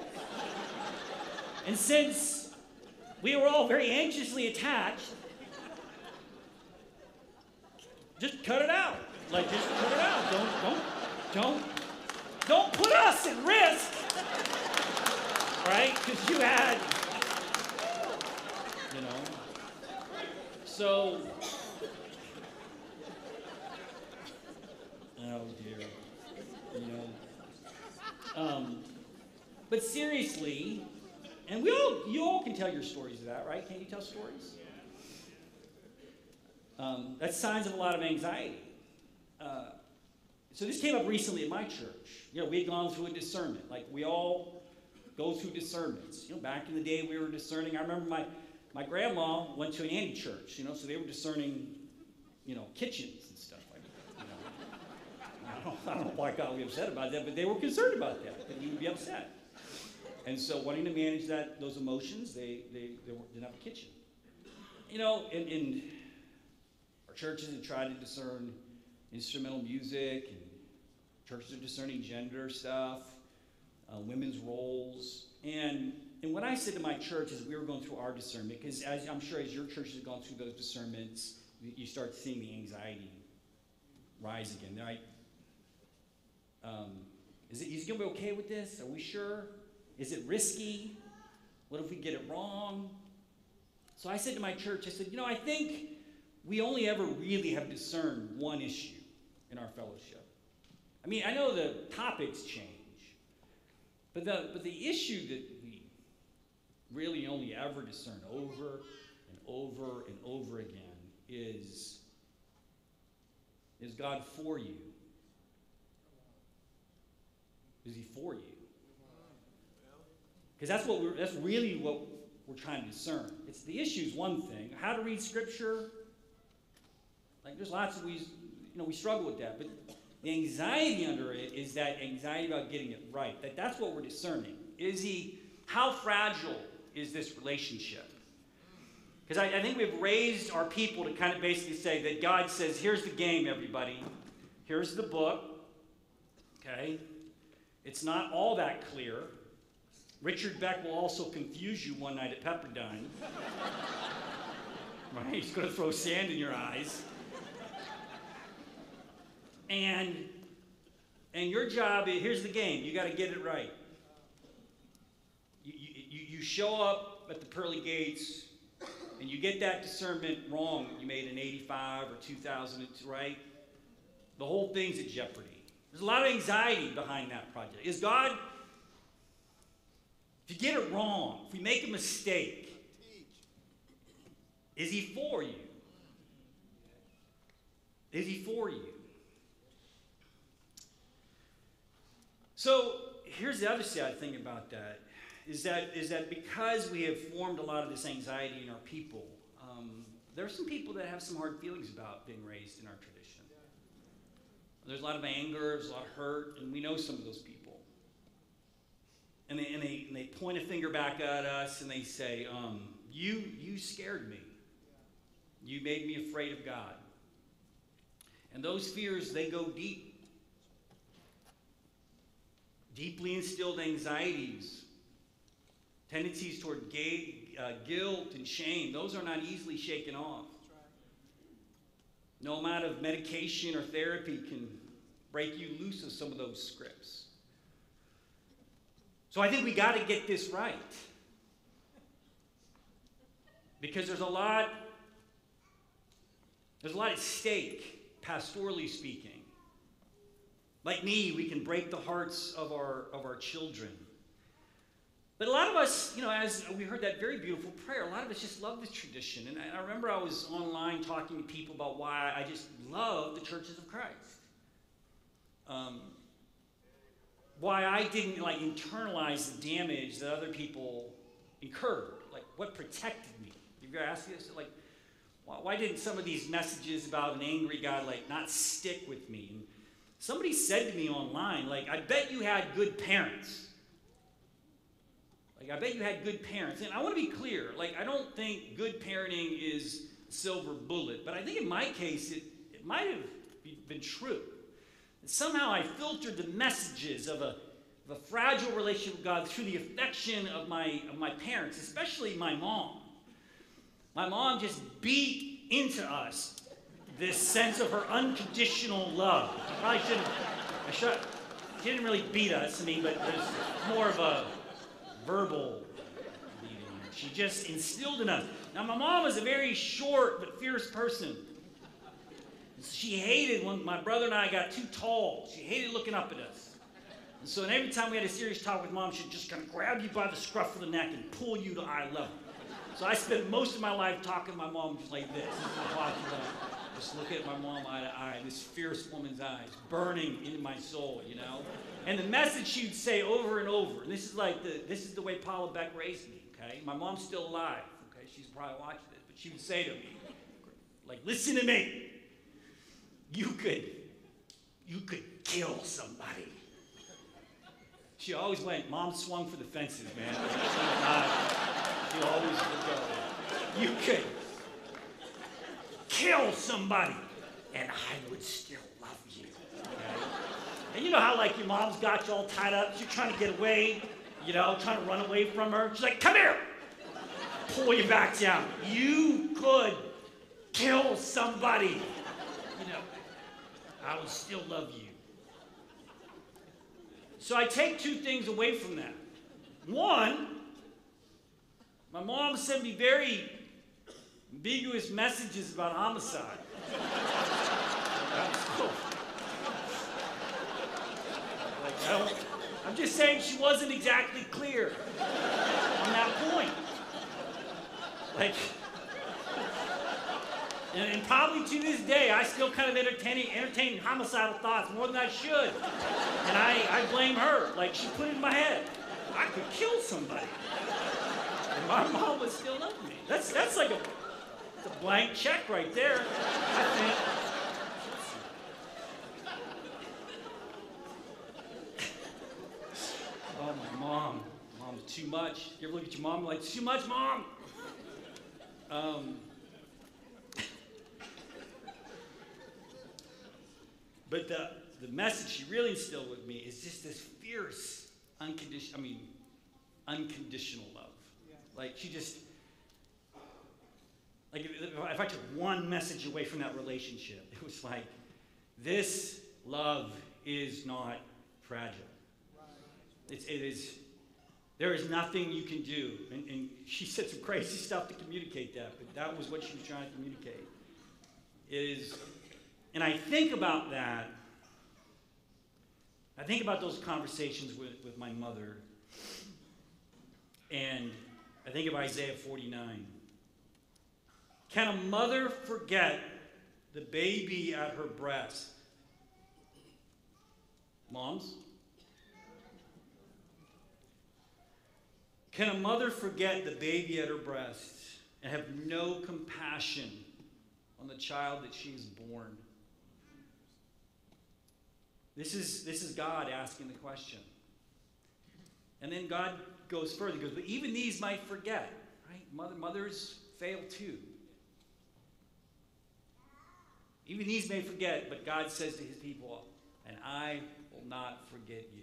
And since we were all very anxiously attached, just cut it out. Like, just cut it out. Don't put us at risk, right? Because you had... You know, so, oh dear, you know, but seriously, and you all can tell your stories of that, right? Can't you tell stories? That's signs of a lot of anxiety. So this came up recently at my church. You know, we had gone through a discernment, like we all go through discernments. You know, back in the day we were discerning. I remember my grandma went to an Annie church, you know, so they were discerning, you know, kitchens and stuff like that. You know. I don't know why God would be upset about that, but they were concerned about that, that he would be upset. And so wanting to manage those emotions, they didn't have a kitchen. You know, in our churches have tried to discern instrumental music, and churches are discerning gender stuff, women's roles, And what I said to my church as we were going through our discernment, because I'm sure as your church has gone through those discernments, you start seeing the anxiety rise again. Right? Is it going to be okay with this? Are we sure? Is it risky? What if we get it wrong? So I said to my church, I said, you know, I think we only ever really have discerned one issue in our fellowship. I mean, I know the topics change, but the issue that really only ever discern over and over and over again is God for you? Is he for you? Because that's really what we're trying to discern. It's the issue's one thing. How to read Scripture, like there's lots of we struggle with that, but the anxiety under it is that anxiety about getting it right. That's what we're discerning. How fragile is this relationship? Because I think we've raised our people to kind of basically say that God says, here's the game, everybody. Here's the book. Okay? It's not all that clear. Richard Beck will also confuse you one night at Pepperdine. Right? He's going to throw sand in your eyes. And your job is, here's the game. You got to get it right. You show up at the pearly gates and you get that discernment wrong you made in 85 or 2000, right? The whole thing's at jeopardy. There's a lot of anxiety behind that project. Is God, if you get it wrong, if we make a mistake, is he for you? Is he for you? So here's the other sad thing about that. Is that because we have formed a lot of this anxiety in our people, there are some people that have some hard feelings about being raised in our tradition. There's a lot of anger, there's a lot of hurt, and we know some of those people. And they point a finger back at us and they say, you scared me. You made me afraid of God. And those fears, they go deep. Deeply instilled anxieties. Tendencies toward guilt and shame, those are not easily shaken off. No amount of medication or therapy can break you loose of some of those scripts. So I think we got to get this right. Because there's a lot at stake, pastorally speaking. Like me, we can break the hearts of our children. But a lot of us, you know, as we heard that very beautiful prayer, a lot of us just love this tradition. And I remember I was online talking to people about why I just love the Churches of Christ. Why I didn't, like, internalize the damage that other people incurred. Like, what protected me? You've got to ask this, like, why didn't some of these messages about an angry God, like, not stick with me? And somebody said to me online, like, I bet you had good parents. Like, I bet you had good parents. And I want to be clear. Like, I don't think good parenting is a silver bullet. But I think in my case, it might have been true. And somehow I filtered the messages of a fragile relationship with God through the affection of my parents, especially my mom. My mom just beat into us this sense of her unconditional love. She didn't really beat us, I mean, but there's more of a verbal beating. She just instilled in us. Now, my mom was a very short but fierce person. She hated when my brother and I got too tall. She hated looking up at us. And so every time we had a serious talk with Mom, she'd just kind of grab you by the scruff of the neck and pull you to eye level. So I spent most of my life talking to my mom just like this. Just look at my mom eye to eye, this fierce woman's eyes burning in my soul, you know? And the message she'd say over and over, and this is the way Paula Beck raised me, okay? My mom's still alive, okay? She's probably watching this, but she would say to me, like, listen to me. You could kill somebody. She always went, Mom swung for the fences, man. She always would go, you could kill somebody, and I would still love you. Okay? And you know how, like, your mom's got you all tied up. You're trying to get away, you know, trying to run away from her. She's like, come here. Pull you back down. You could kill somebody. You know, I would still love you. So I take two things away from that. One, my mom sent me very ambiguous messages about homicide. That was cool. Like, I'm just saying she wasn't exactly clear on that point. Like, and probably to this day, I still kind of entertain homicidal thoughts more than I should. And I blame her. Like, she put it in my head. I could kill somebody. And my mom would still love me. That's like a blank check right there, I think. Oh, my mom. Mom's too much. You ever look at your mom like, too much, Mom? But the message she really instilled with me is just this fierce, unconditional love. Yeah. Like, she just... Like, if I took one message away from that relationship, it was like, this love is not fragile. Right. There is nothing you can do. And she said some crazy stuff to communicate that, but that was what she was trying to communicate. And I think about that. I think about those conversations with my mother. And I think of Isaiah 49. Can a mother forget the baby at her breast? Moms? Can a mother forget the baby at her breast and have no compassion on the child that she's born? This is God asking the question. And then God goes further. He goes, but even these might forget, right? Mothers fail too. Even these may forget, but God says to his people, and I will not forget you.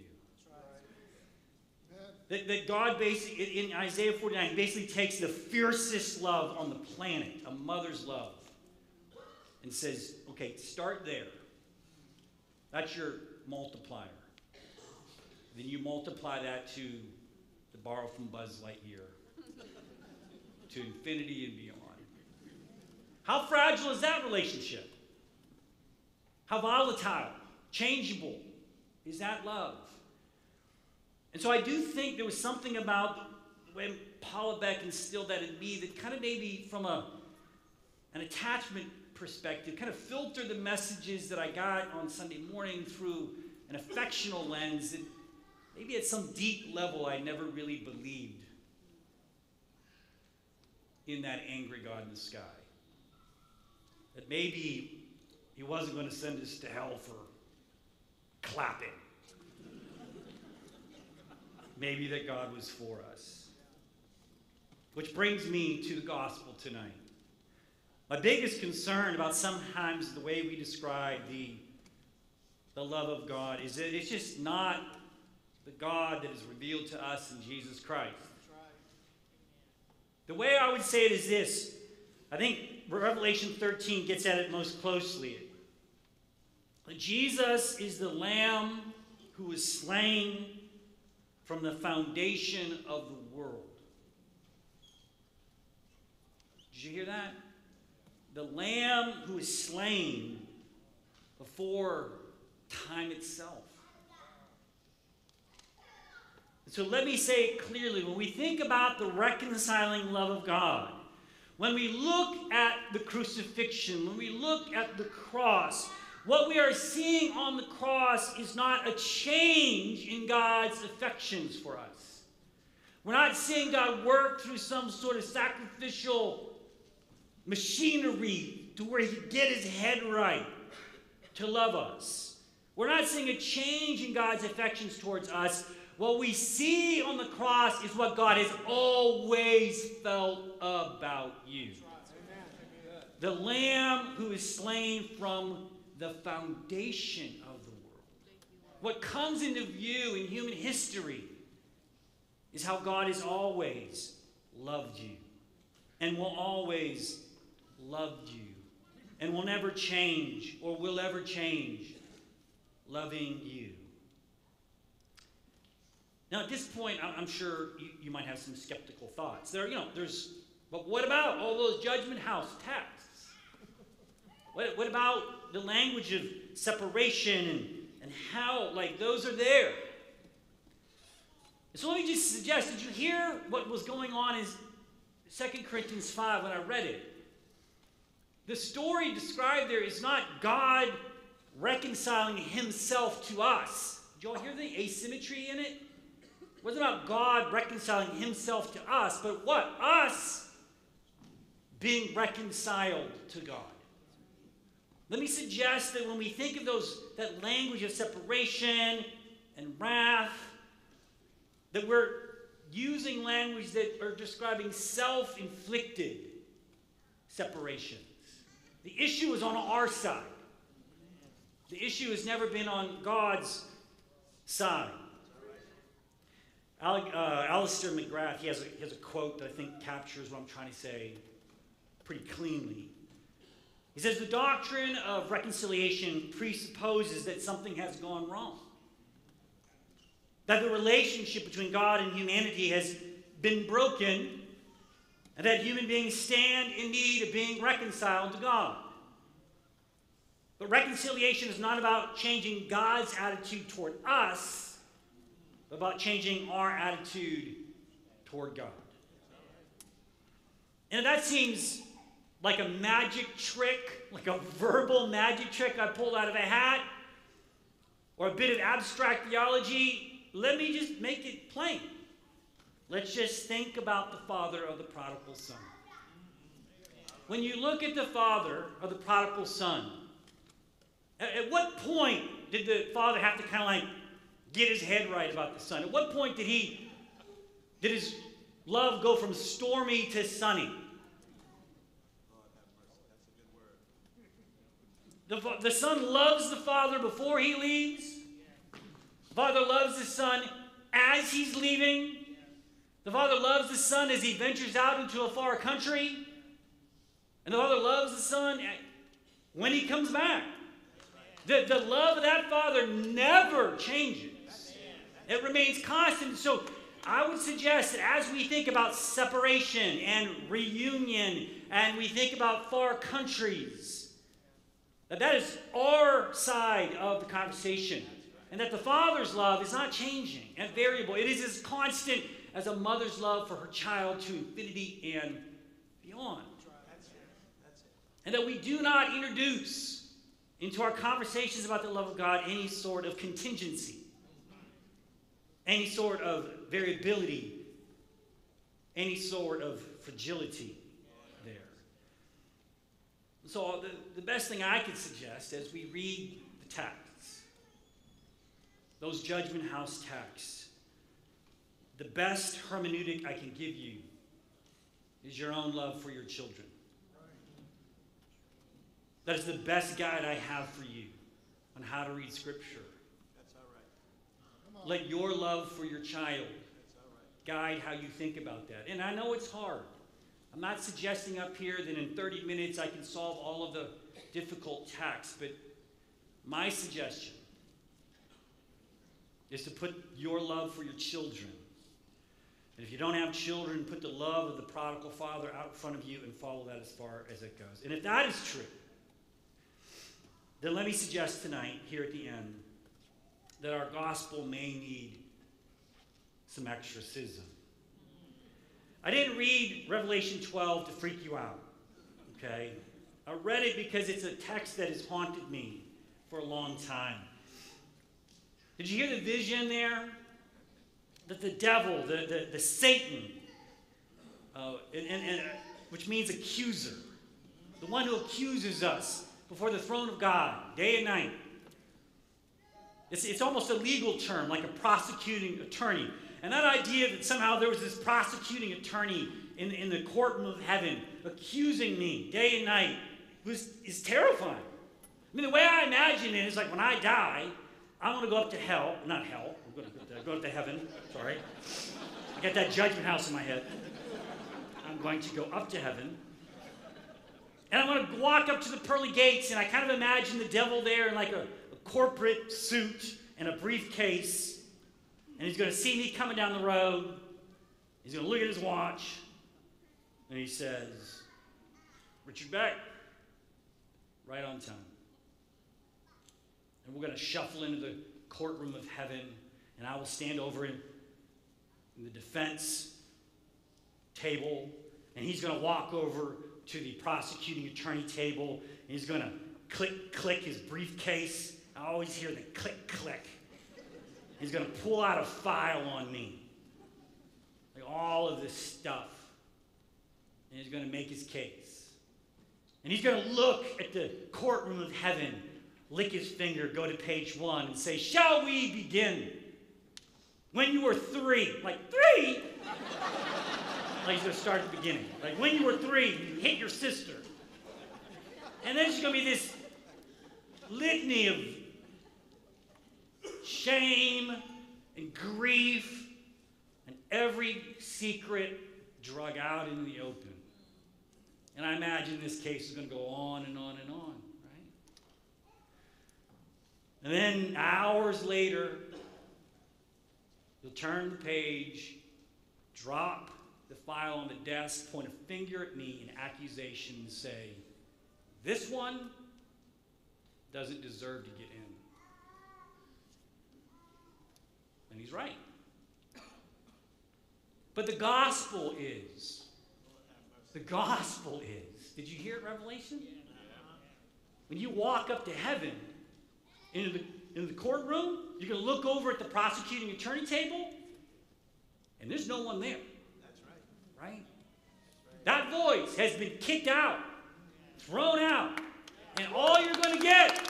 Right. That God basically, in Isaiah 49, basically takes the fiercest love on the planet, a mother's love, and says, okay, start there. That's your multiplier. Then you multiply that to borrow from Buzz Lightyear, to infinity and beyond. How fragile is that relationship? How volatile, changeable is that love? And so I do think there was something about when Paula Beck instilled that in me that kind of maybe from an attachment perspective, kind of filtered the messages that I got on Sunday morning through an affectional lens that maybe at some deep level I never really believed in that angry God in the sky. That maybe he wasn't going to send us to hell for clapping. Maybe that God was for us. Which brings me to the gospel tonight. My biggest concern about sometimes the way we describe the love of God is that it's just not the God that is revealed to us in Jesus Christ. The way I would say it is this. I think Revelation 13 gets at it most closely. Jesus is the Lamb who was slain from the foundation of the world. Did you hear that? The Lamb who was slain before time itself. So let me say it clearly. When we think about the reconciling love of God, when we look at the crucifixion, when we look at the cross, what we are seeing on the cross is not a change in God's affections for us. We're not seeing God work through some sort of sacrificial machinery to where he get his head right to love us. We're not seeing a change in God's affections towards us. What we see on the cross is what God has always felt about you. The Lamb who is slain from the foundation of the world. What comes into view in human history is how God has always loved you and will always love you and will never change or will ever change loving you. Now at this point, I'm sure you might have some skeptical thoughts. But what about all those judgment house texts? What about the language of separation and hell, like those are there. So let me just suggest, did you hear what was going on in 2 Corinthians 5 when I read it? The story described there is not God reconciling himself to us. Did you all hear the asymmetry in it? It wasn't about God reconciling himself to us, but what? Us being reconciled to God. Let me suggest that when we think of that language of separation and wrath, that we're using language that are describing self-inflicted separations. The issue is on our side. The issue has never been on God's side. Alistair McGrath, he has a quote that I think captures what I'm trying to say pretty cleanly. He says, the doctrine of reconciliation presupposes that something has gone wrong. That the relationship between God and humanity has been broken, and that human beings stand in need of being reconciled to God. But reconciliation is not about changing God's attitude toward us, but about changing our attitude toward God. And that seems like a magic trick, like a verbal magic trick I pulled out of a hat, or a bit of abstract theology. Let me just make it plain. Let's just think about the father of the prodigal son. When you look at the father of the prodigal son, at what point did the father have to kind of like get his head right about the son? At what point did his love go from stormy to sunny? The son loves the father before he leaves. The father loves the son as he's leaving. The father loves the son as he ventures out into a far country. And the father loves the son when he comes back. The love of that Father never changes. It remains constant. So I would suggest that as we think about separation and reunion, and we think about far countries, that is our side of the conversation. And that the Father's love is not changing and variable. It is as constant as a mother's love for her child to infinity and beyond. And that we do not introduce into our conversations about the love of God any sort of contingency, any sort of variability, any sort of fragility there. So the best thing I could suggest as we read the texts, those judgment house texts, the best hermeneutic I can give you is your own love for your children. That is the best guide I have for you on how to read Scripture. That's all right. Come on. Let your love for your child guide how you think about that. And I know it's hard. I'm not suggesting up here that in 30 minutes I can solve all of the difficult texts, but my suggestion is to put your love for your children. And if you don't have children, put the love of the prodigal father out in front of you and follow that as far as it goes. And if that is true, then let me suggest tonight, here at the end, that our gospel may need some exorcism. I didn't read Revelation 12 to freak you out, okay? I read it because it's a text that has haunted me for a long time. Did you hear the vision there? That the devil, the Satan, which means accuser, the one who accuses us before the throne of God, day and night. It's almost a legal term, like a prosecuting attorney. And that idea that somehow there was this prosecuting attorney in the courtroom of heaven accusing me day and night is terrifying. I mean, the way I imagine it is like when I die, I'm going to go up to hell. Not hell. I'm going to go up to heaven. Sorry. I got that judgment house in my head. I'm going to go up to heaven. And I'm going to walk up to the pearly gates, and I kind of imagine the devil there in like a corporate suit and a briefcase. And he's going to see me coming down the road. He's going to look at his watch. And he says, "Richard Beck, right on time." And we're going to shuffle into the courtroom of heaven, and I will stand over him in the defense table, and he's going to walk over to the prosecuting attorney table, and he's going to click, click his briefcase. I always hear the click, click. He's going to pull out a file on me, like all of this stuff, and he's going to make his case. And he's going to look at the courtroom of heaven, lick his finger, go to page 1, and say, "Shall we begin? When you were 3, like 3? Like he's going to start at the beginning. Like when you were 3, you hit your sister. And then there's going to be this litany of shame and grief and every secret drug out in the open. And I imagine this case is going to go on and on and on. And then hours later, you'll turn the page, drop the file on the desk, point a finger at me in accusation, and say, "This one doesn't deserve to get in." And he's right. But the gospel is, did you hear it, Revelation? When you walk up to heaven, into the courtroom, you're going to look over at the prosecuting attorney table, and there's no one there. That's right. Right? That's right. That voice has been kicked out, thrown out, and all you're going to get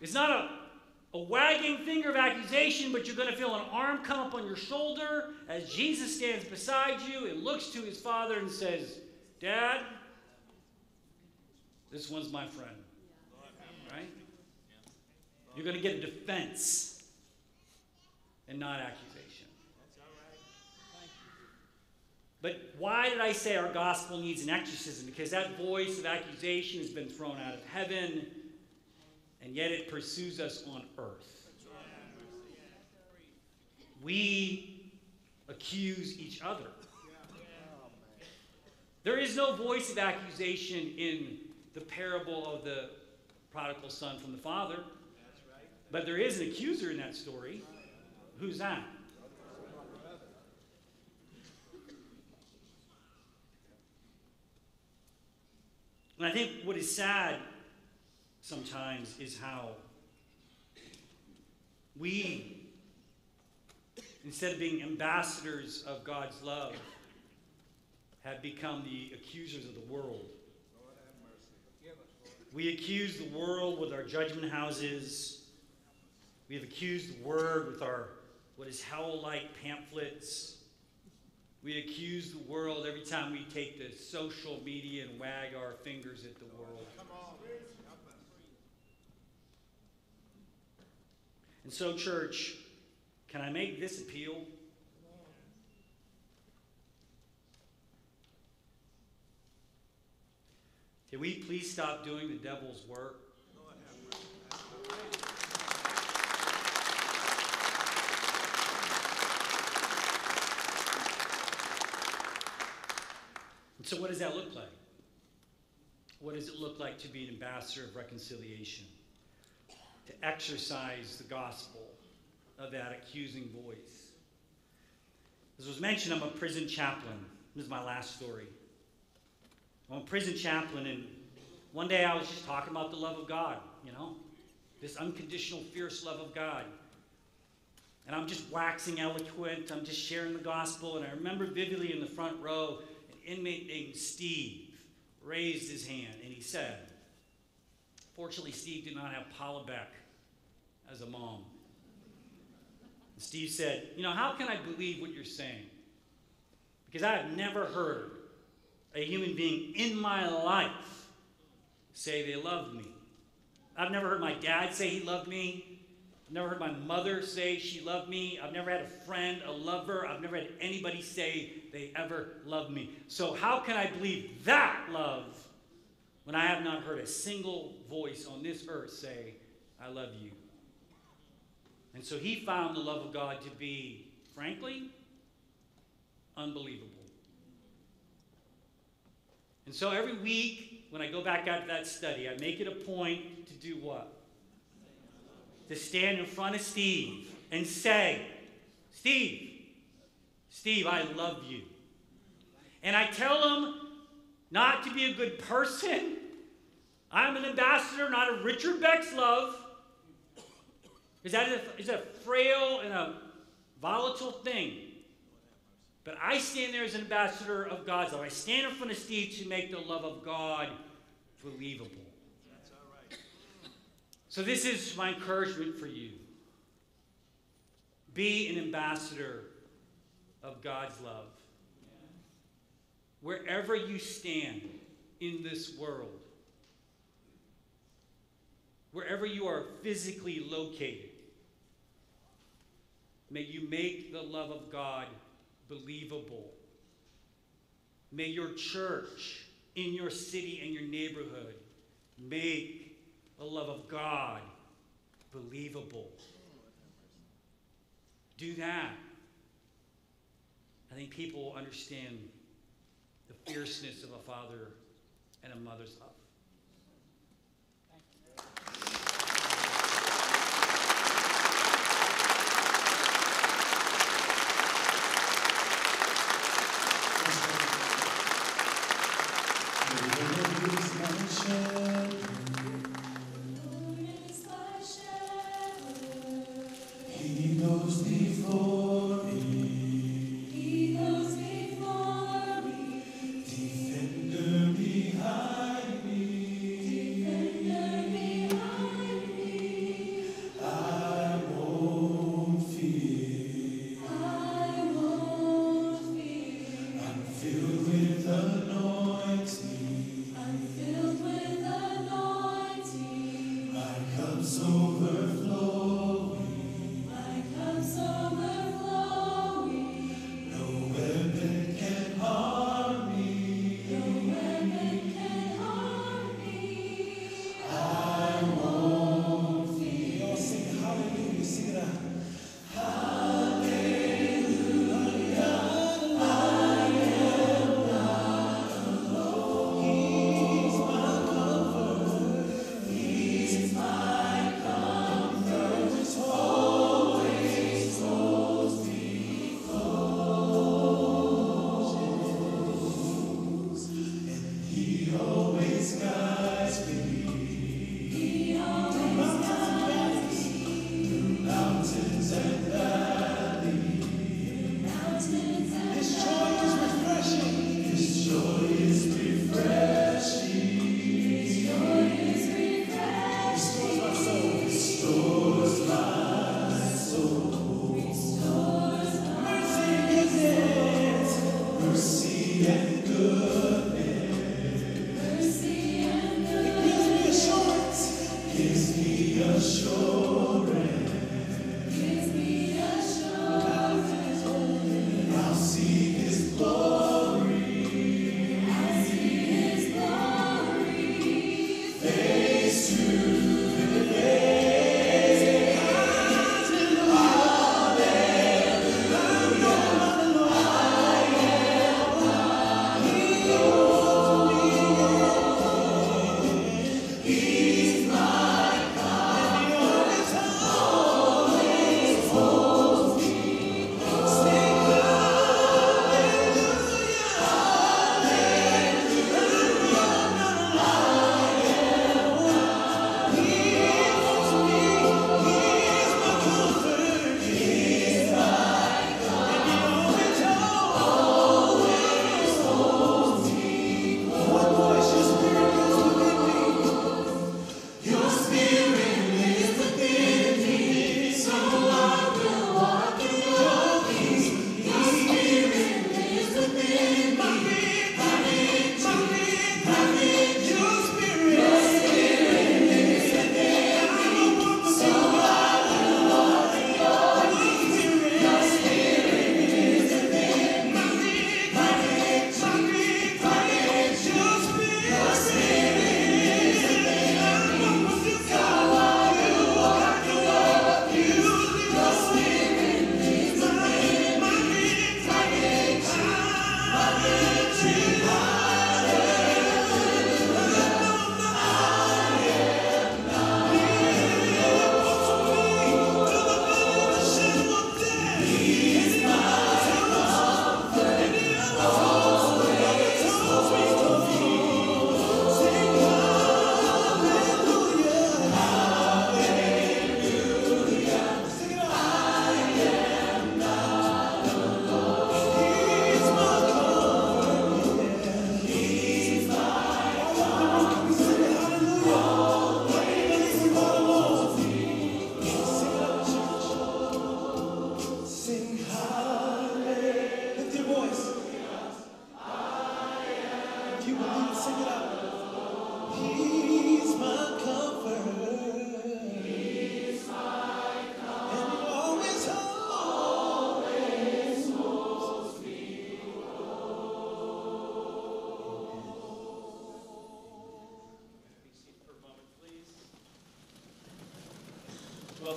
is not a wagging finger of accusation, but you're going to feel an arm come up on your shoulder as Jesus stands beside you and looks to his father and says, "Dad, this one's my friend." Right? You're going to get a defense and not accusation. But why did I say our gospel needs an exorcism? Because that voice of accusation has been thrown out of heaven, and yet it pursues us on earth. We accuse each other. There is no voice of accusation in the parable of the prodigal son from the father. But there is an accuser in that story. Who's that? And I think what is sad sometimes is how we, instead of being ambassadors of God's love, have become the accusers of the world. We accuse the world with our judgment houses. We have accused the word with our what is hell-like pamphlets. We accuse the world every time we take the social media and wag our fingers at the world. And so, church, can I make this appeal? Can we please stop doing the devil's work? So what does that look like? What does it look like to be an ambassador of reconciliation? To exercise the gospel of that accusing voice. As was mentioned, I'm a prison chaplain. This is my last story. I'm a prison chaplain, and one day I was just talking about the love of God, you know? This unconditional, fierce love of God. And I'm just waxing eloquent. I'm just sharing the gospel. And I remember vividly in the front row, inmate named Steve raised his hand, and he said, fortunately, Steve did not have Paula Beck as a mom. And Steve said, you know, how can I believe what you're saying? Because I have never heard a human being in my life say they loved me. I've never heard my dad say he loved me. I've never heard my mother say she loved me. I've never had a friend, a lover. I've never had anybody say they ever loved me. So how can I believe that love when I have not heard a single voice on this earth say, I love you? And so he found the love of God to be, frankly, unbelievable. And so every week when I go back out to that study, I make it a point to do what? To stand in front of Steve and say, Steve, I love you. And I tell him not to be a good person. I'm an ambassador, not of Richard Beck's love. Is that a frail and a volatile thing? But I stand there as an ambassador of God's love. I stand in front of Steve to make the love of God believable. So this is my encouragement for you. Be an ambassador of God's love. Wherever you stand in this world, wherever you are physically located, may you make the love of God believable. May your church, in your city and your neighborhood, make the love of God believable. Do that. I think people will understand the fierceness of a father and a mother's love. Filled with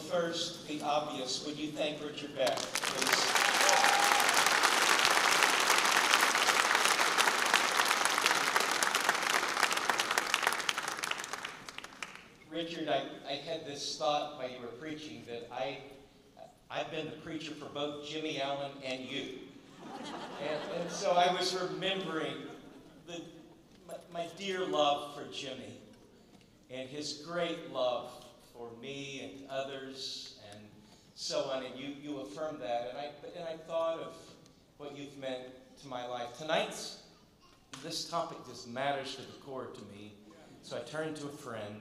First, the obvious. Would you thank Richard Beck, please? Richard, I had this thought while you were preaching that I've been the preacher for both Jimmy Allen and you. And so I was remembering my dear love for Jimmy and his great love for me and others and so on, and you affirmed that, and I thought of what you've meant to my life. Tonight, this topic just matters to the core to me, so I turned to a friend,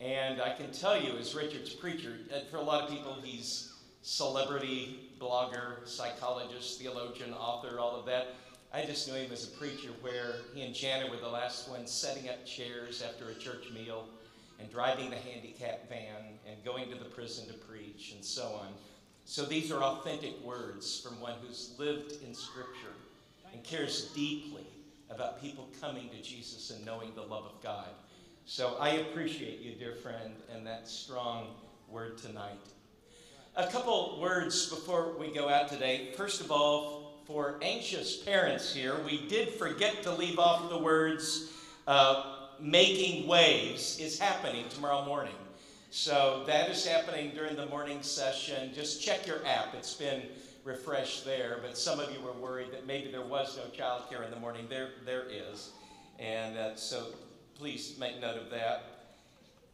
and I can tell you, as Richard's preacher, for a lot of people, he's celebrity, blogger, psychologist, theologian, author, all of that. I just knew him as a preacher where he and Janet were the last ones setting up chairs after a church meal, and driving the handicap van, and going to the prison to preach, and so on. So these are authentic words from one who's lived in Scripture and cares deeply about people coming to Jesus and knowing the love of God. So I appreciate you, dear friend, and that strong word tonight. A couple words before we go out today. First of all, for anxious parents here, we did forget to leave off the words, Making Waves is happening tomorrow morning. So that is happening during the morning session. Just check your app. It's been refreshed there, but some of you were worried that maybe there was no childcare in the morning. There is, and so please make note of that.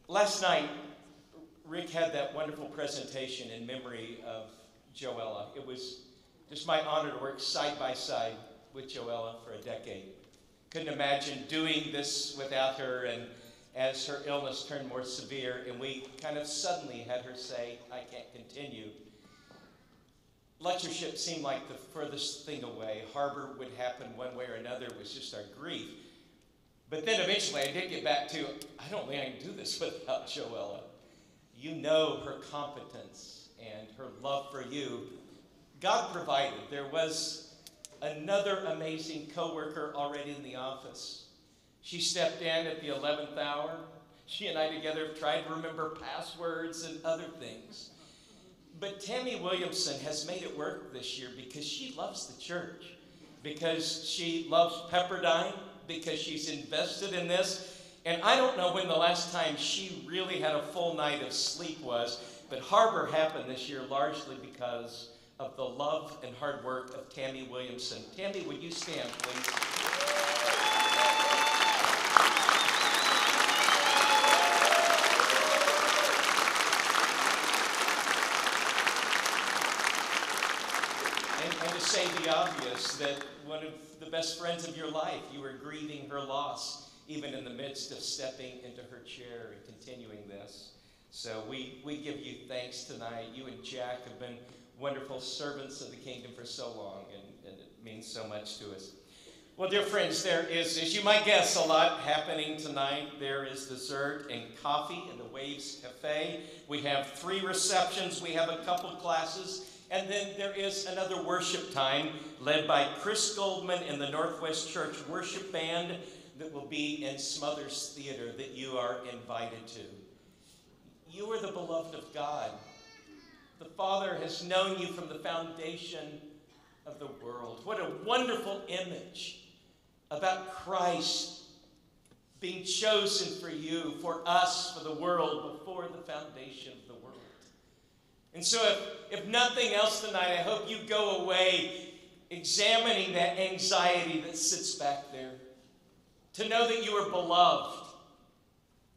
Last night, Rick had that wonderful presentation in memory of Joella. It was just my honor to work side by side with Joella for a decade. Couldn't imagine doing this without her, and as her illness turned more severe and we kind of suddenly had her say, I can't continue, lectureship seemed like the furthest thing away. Harbor would happen one way or another. It was just our grief. But then eventually I did get back to, I don't think I can do this without Joella. You know her competence and her love for you. God provided. There was another amazing coworker already in the office. She stepped in at the 11th hour. She and I together have tried to remember passwords and other things. But Tammy Williamson has made it work this year because she loves the church, because she loves Pepperdine, because she's invested in this. And I don't know when the last time she really had a full night of sleep was, but Harbor happened this year largely because of the love and hard work of Tammy Williamson. Tammy, would you stand, please? And to say the obvious, that one of the best friends of your life, you were grieving her loss, even in the midst of stepping into her chair and continuing this. So we give you thanks tonight. You and Jack have been wonderful servants of the kingdom for so long, and it means so much to us. Well, dear friends, there is, as you might guess, a lot happening tonight. There is dessert and coffee in the Waves Cafe. We have 3 receptions. We have a couple classes. And then there is another worship time led by Chris Goldman and the Northwest Church Worship Band that will be in Smothers Theater that you are invited to. You are the beloved of God. The Father has known you from the foundation of the world. What a wonderful image about Christ being chosen for you, for us, for the world, before the foundation of the world. And so if nothing else tonight, I hope you go away examining that anxiety that sits back there, to know that you are beloved,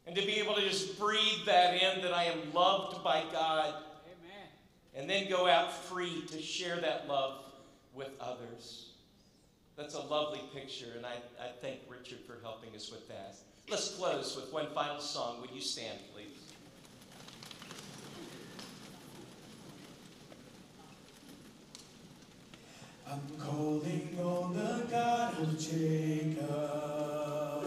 and to be able to just breathe that in, that I am loved by God. And then go out free to share that love with others. That's a lovely picture, and I thank Richard for helping us with that. Let's close with one final song. Would you stand, please? I'm calling on the God of Jacob.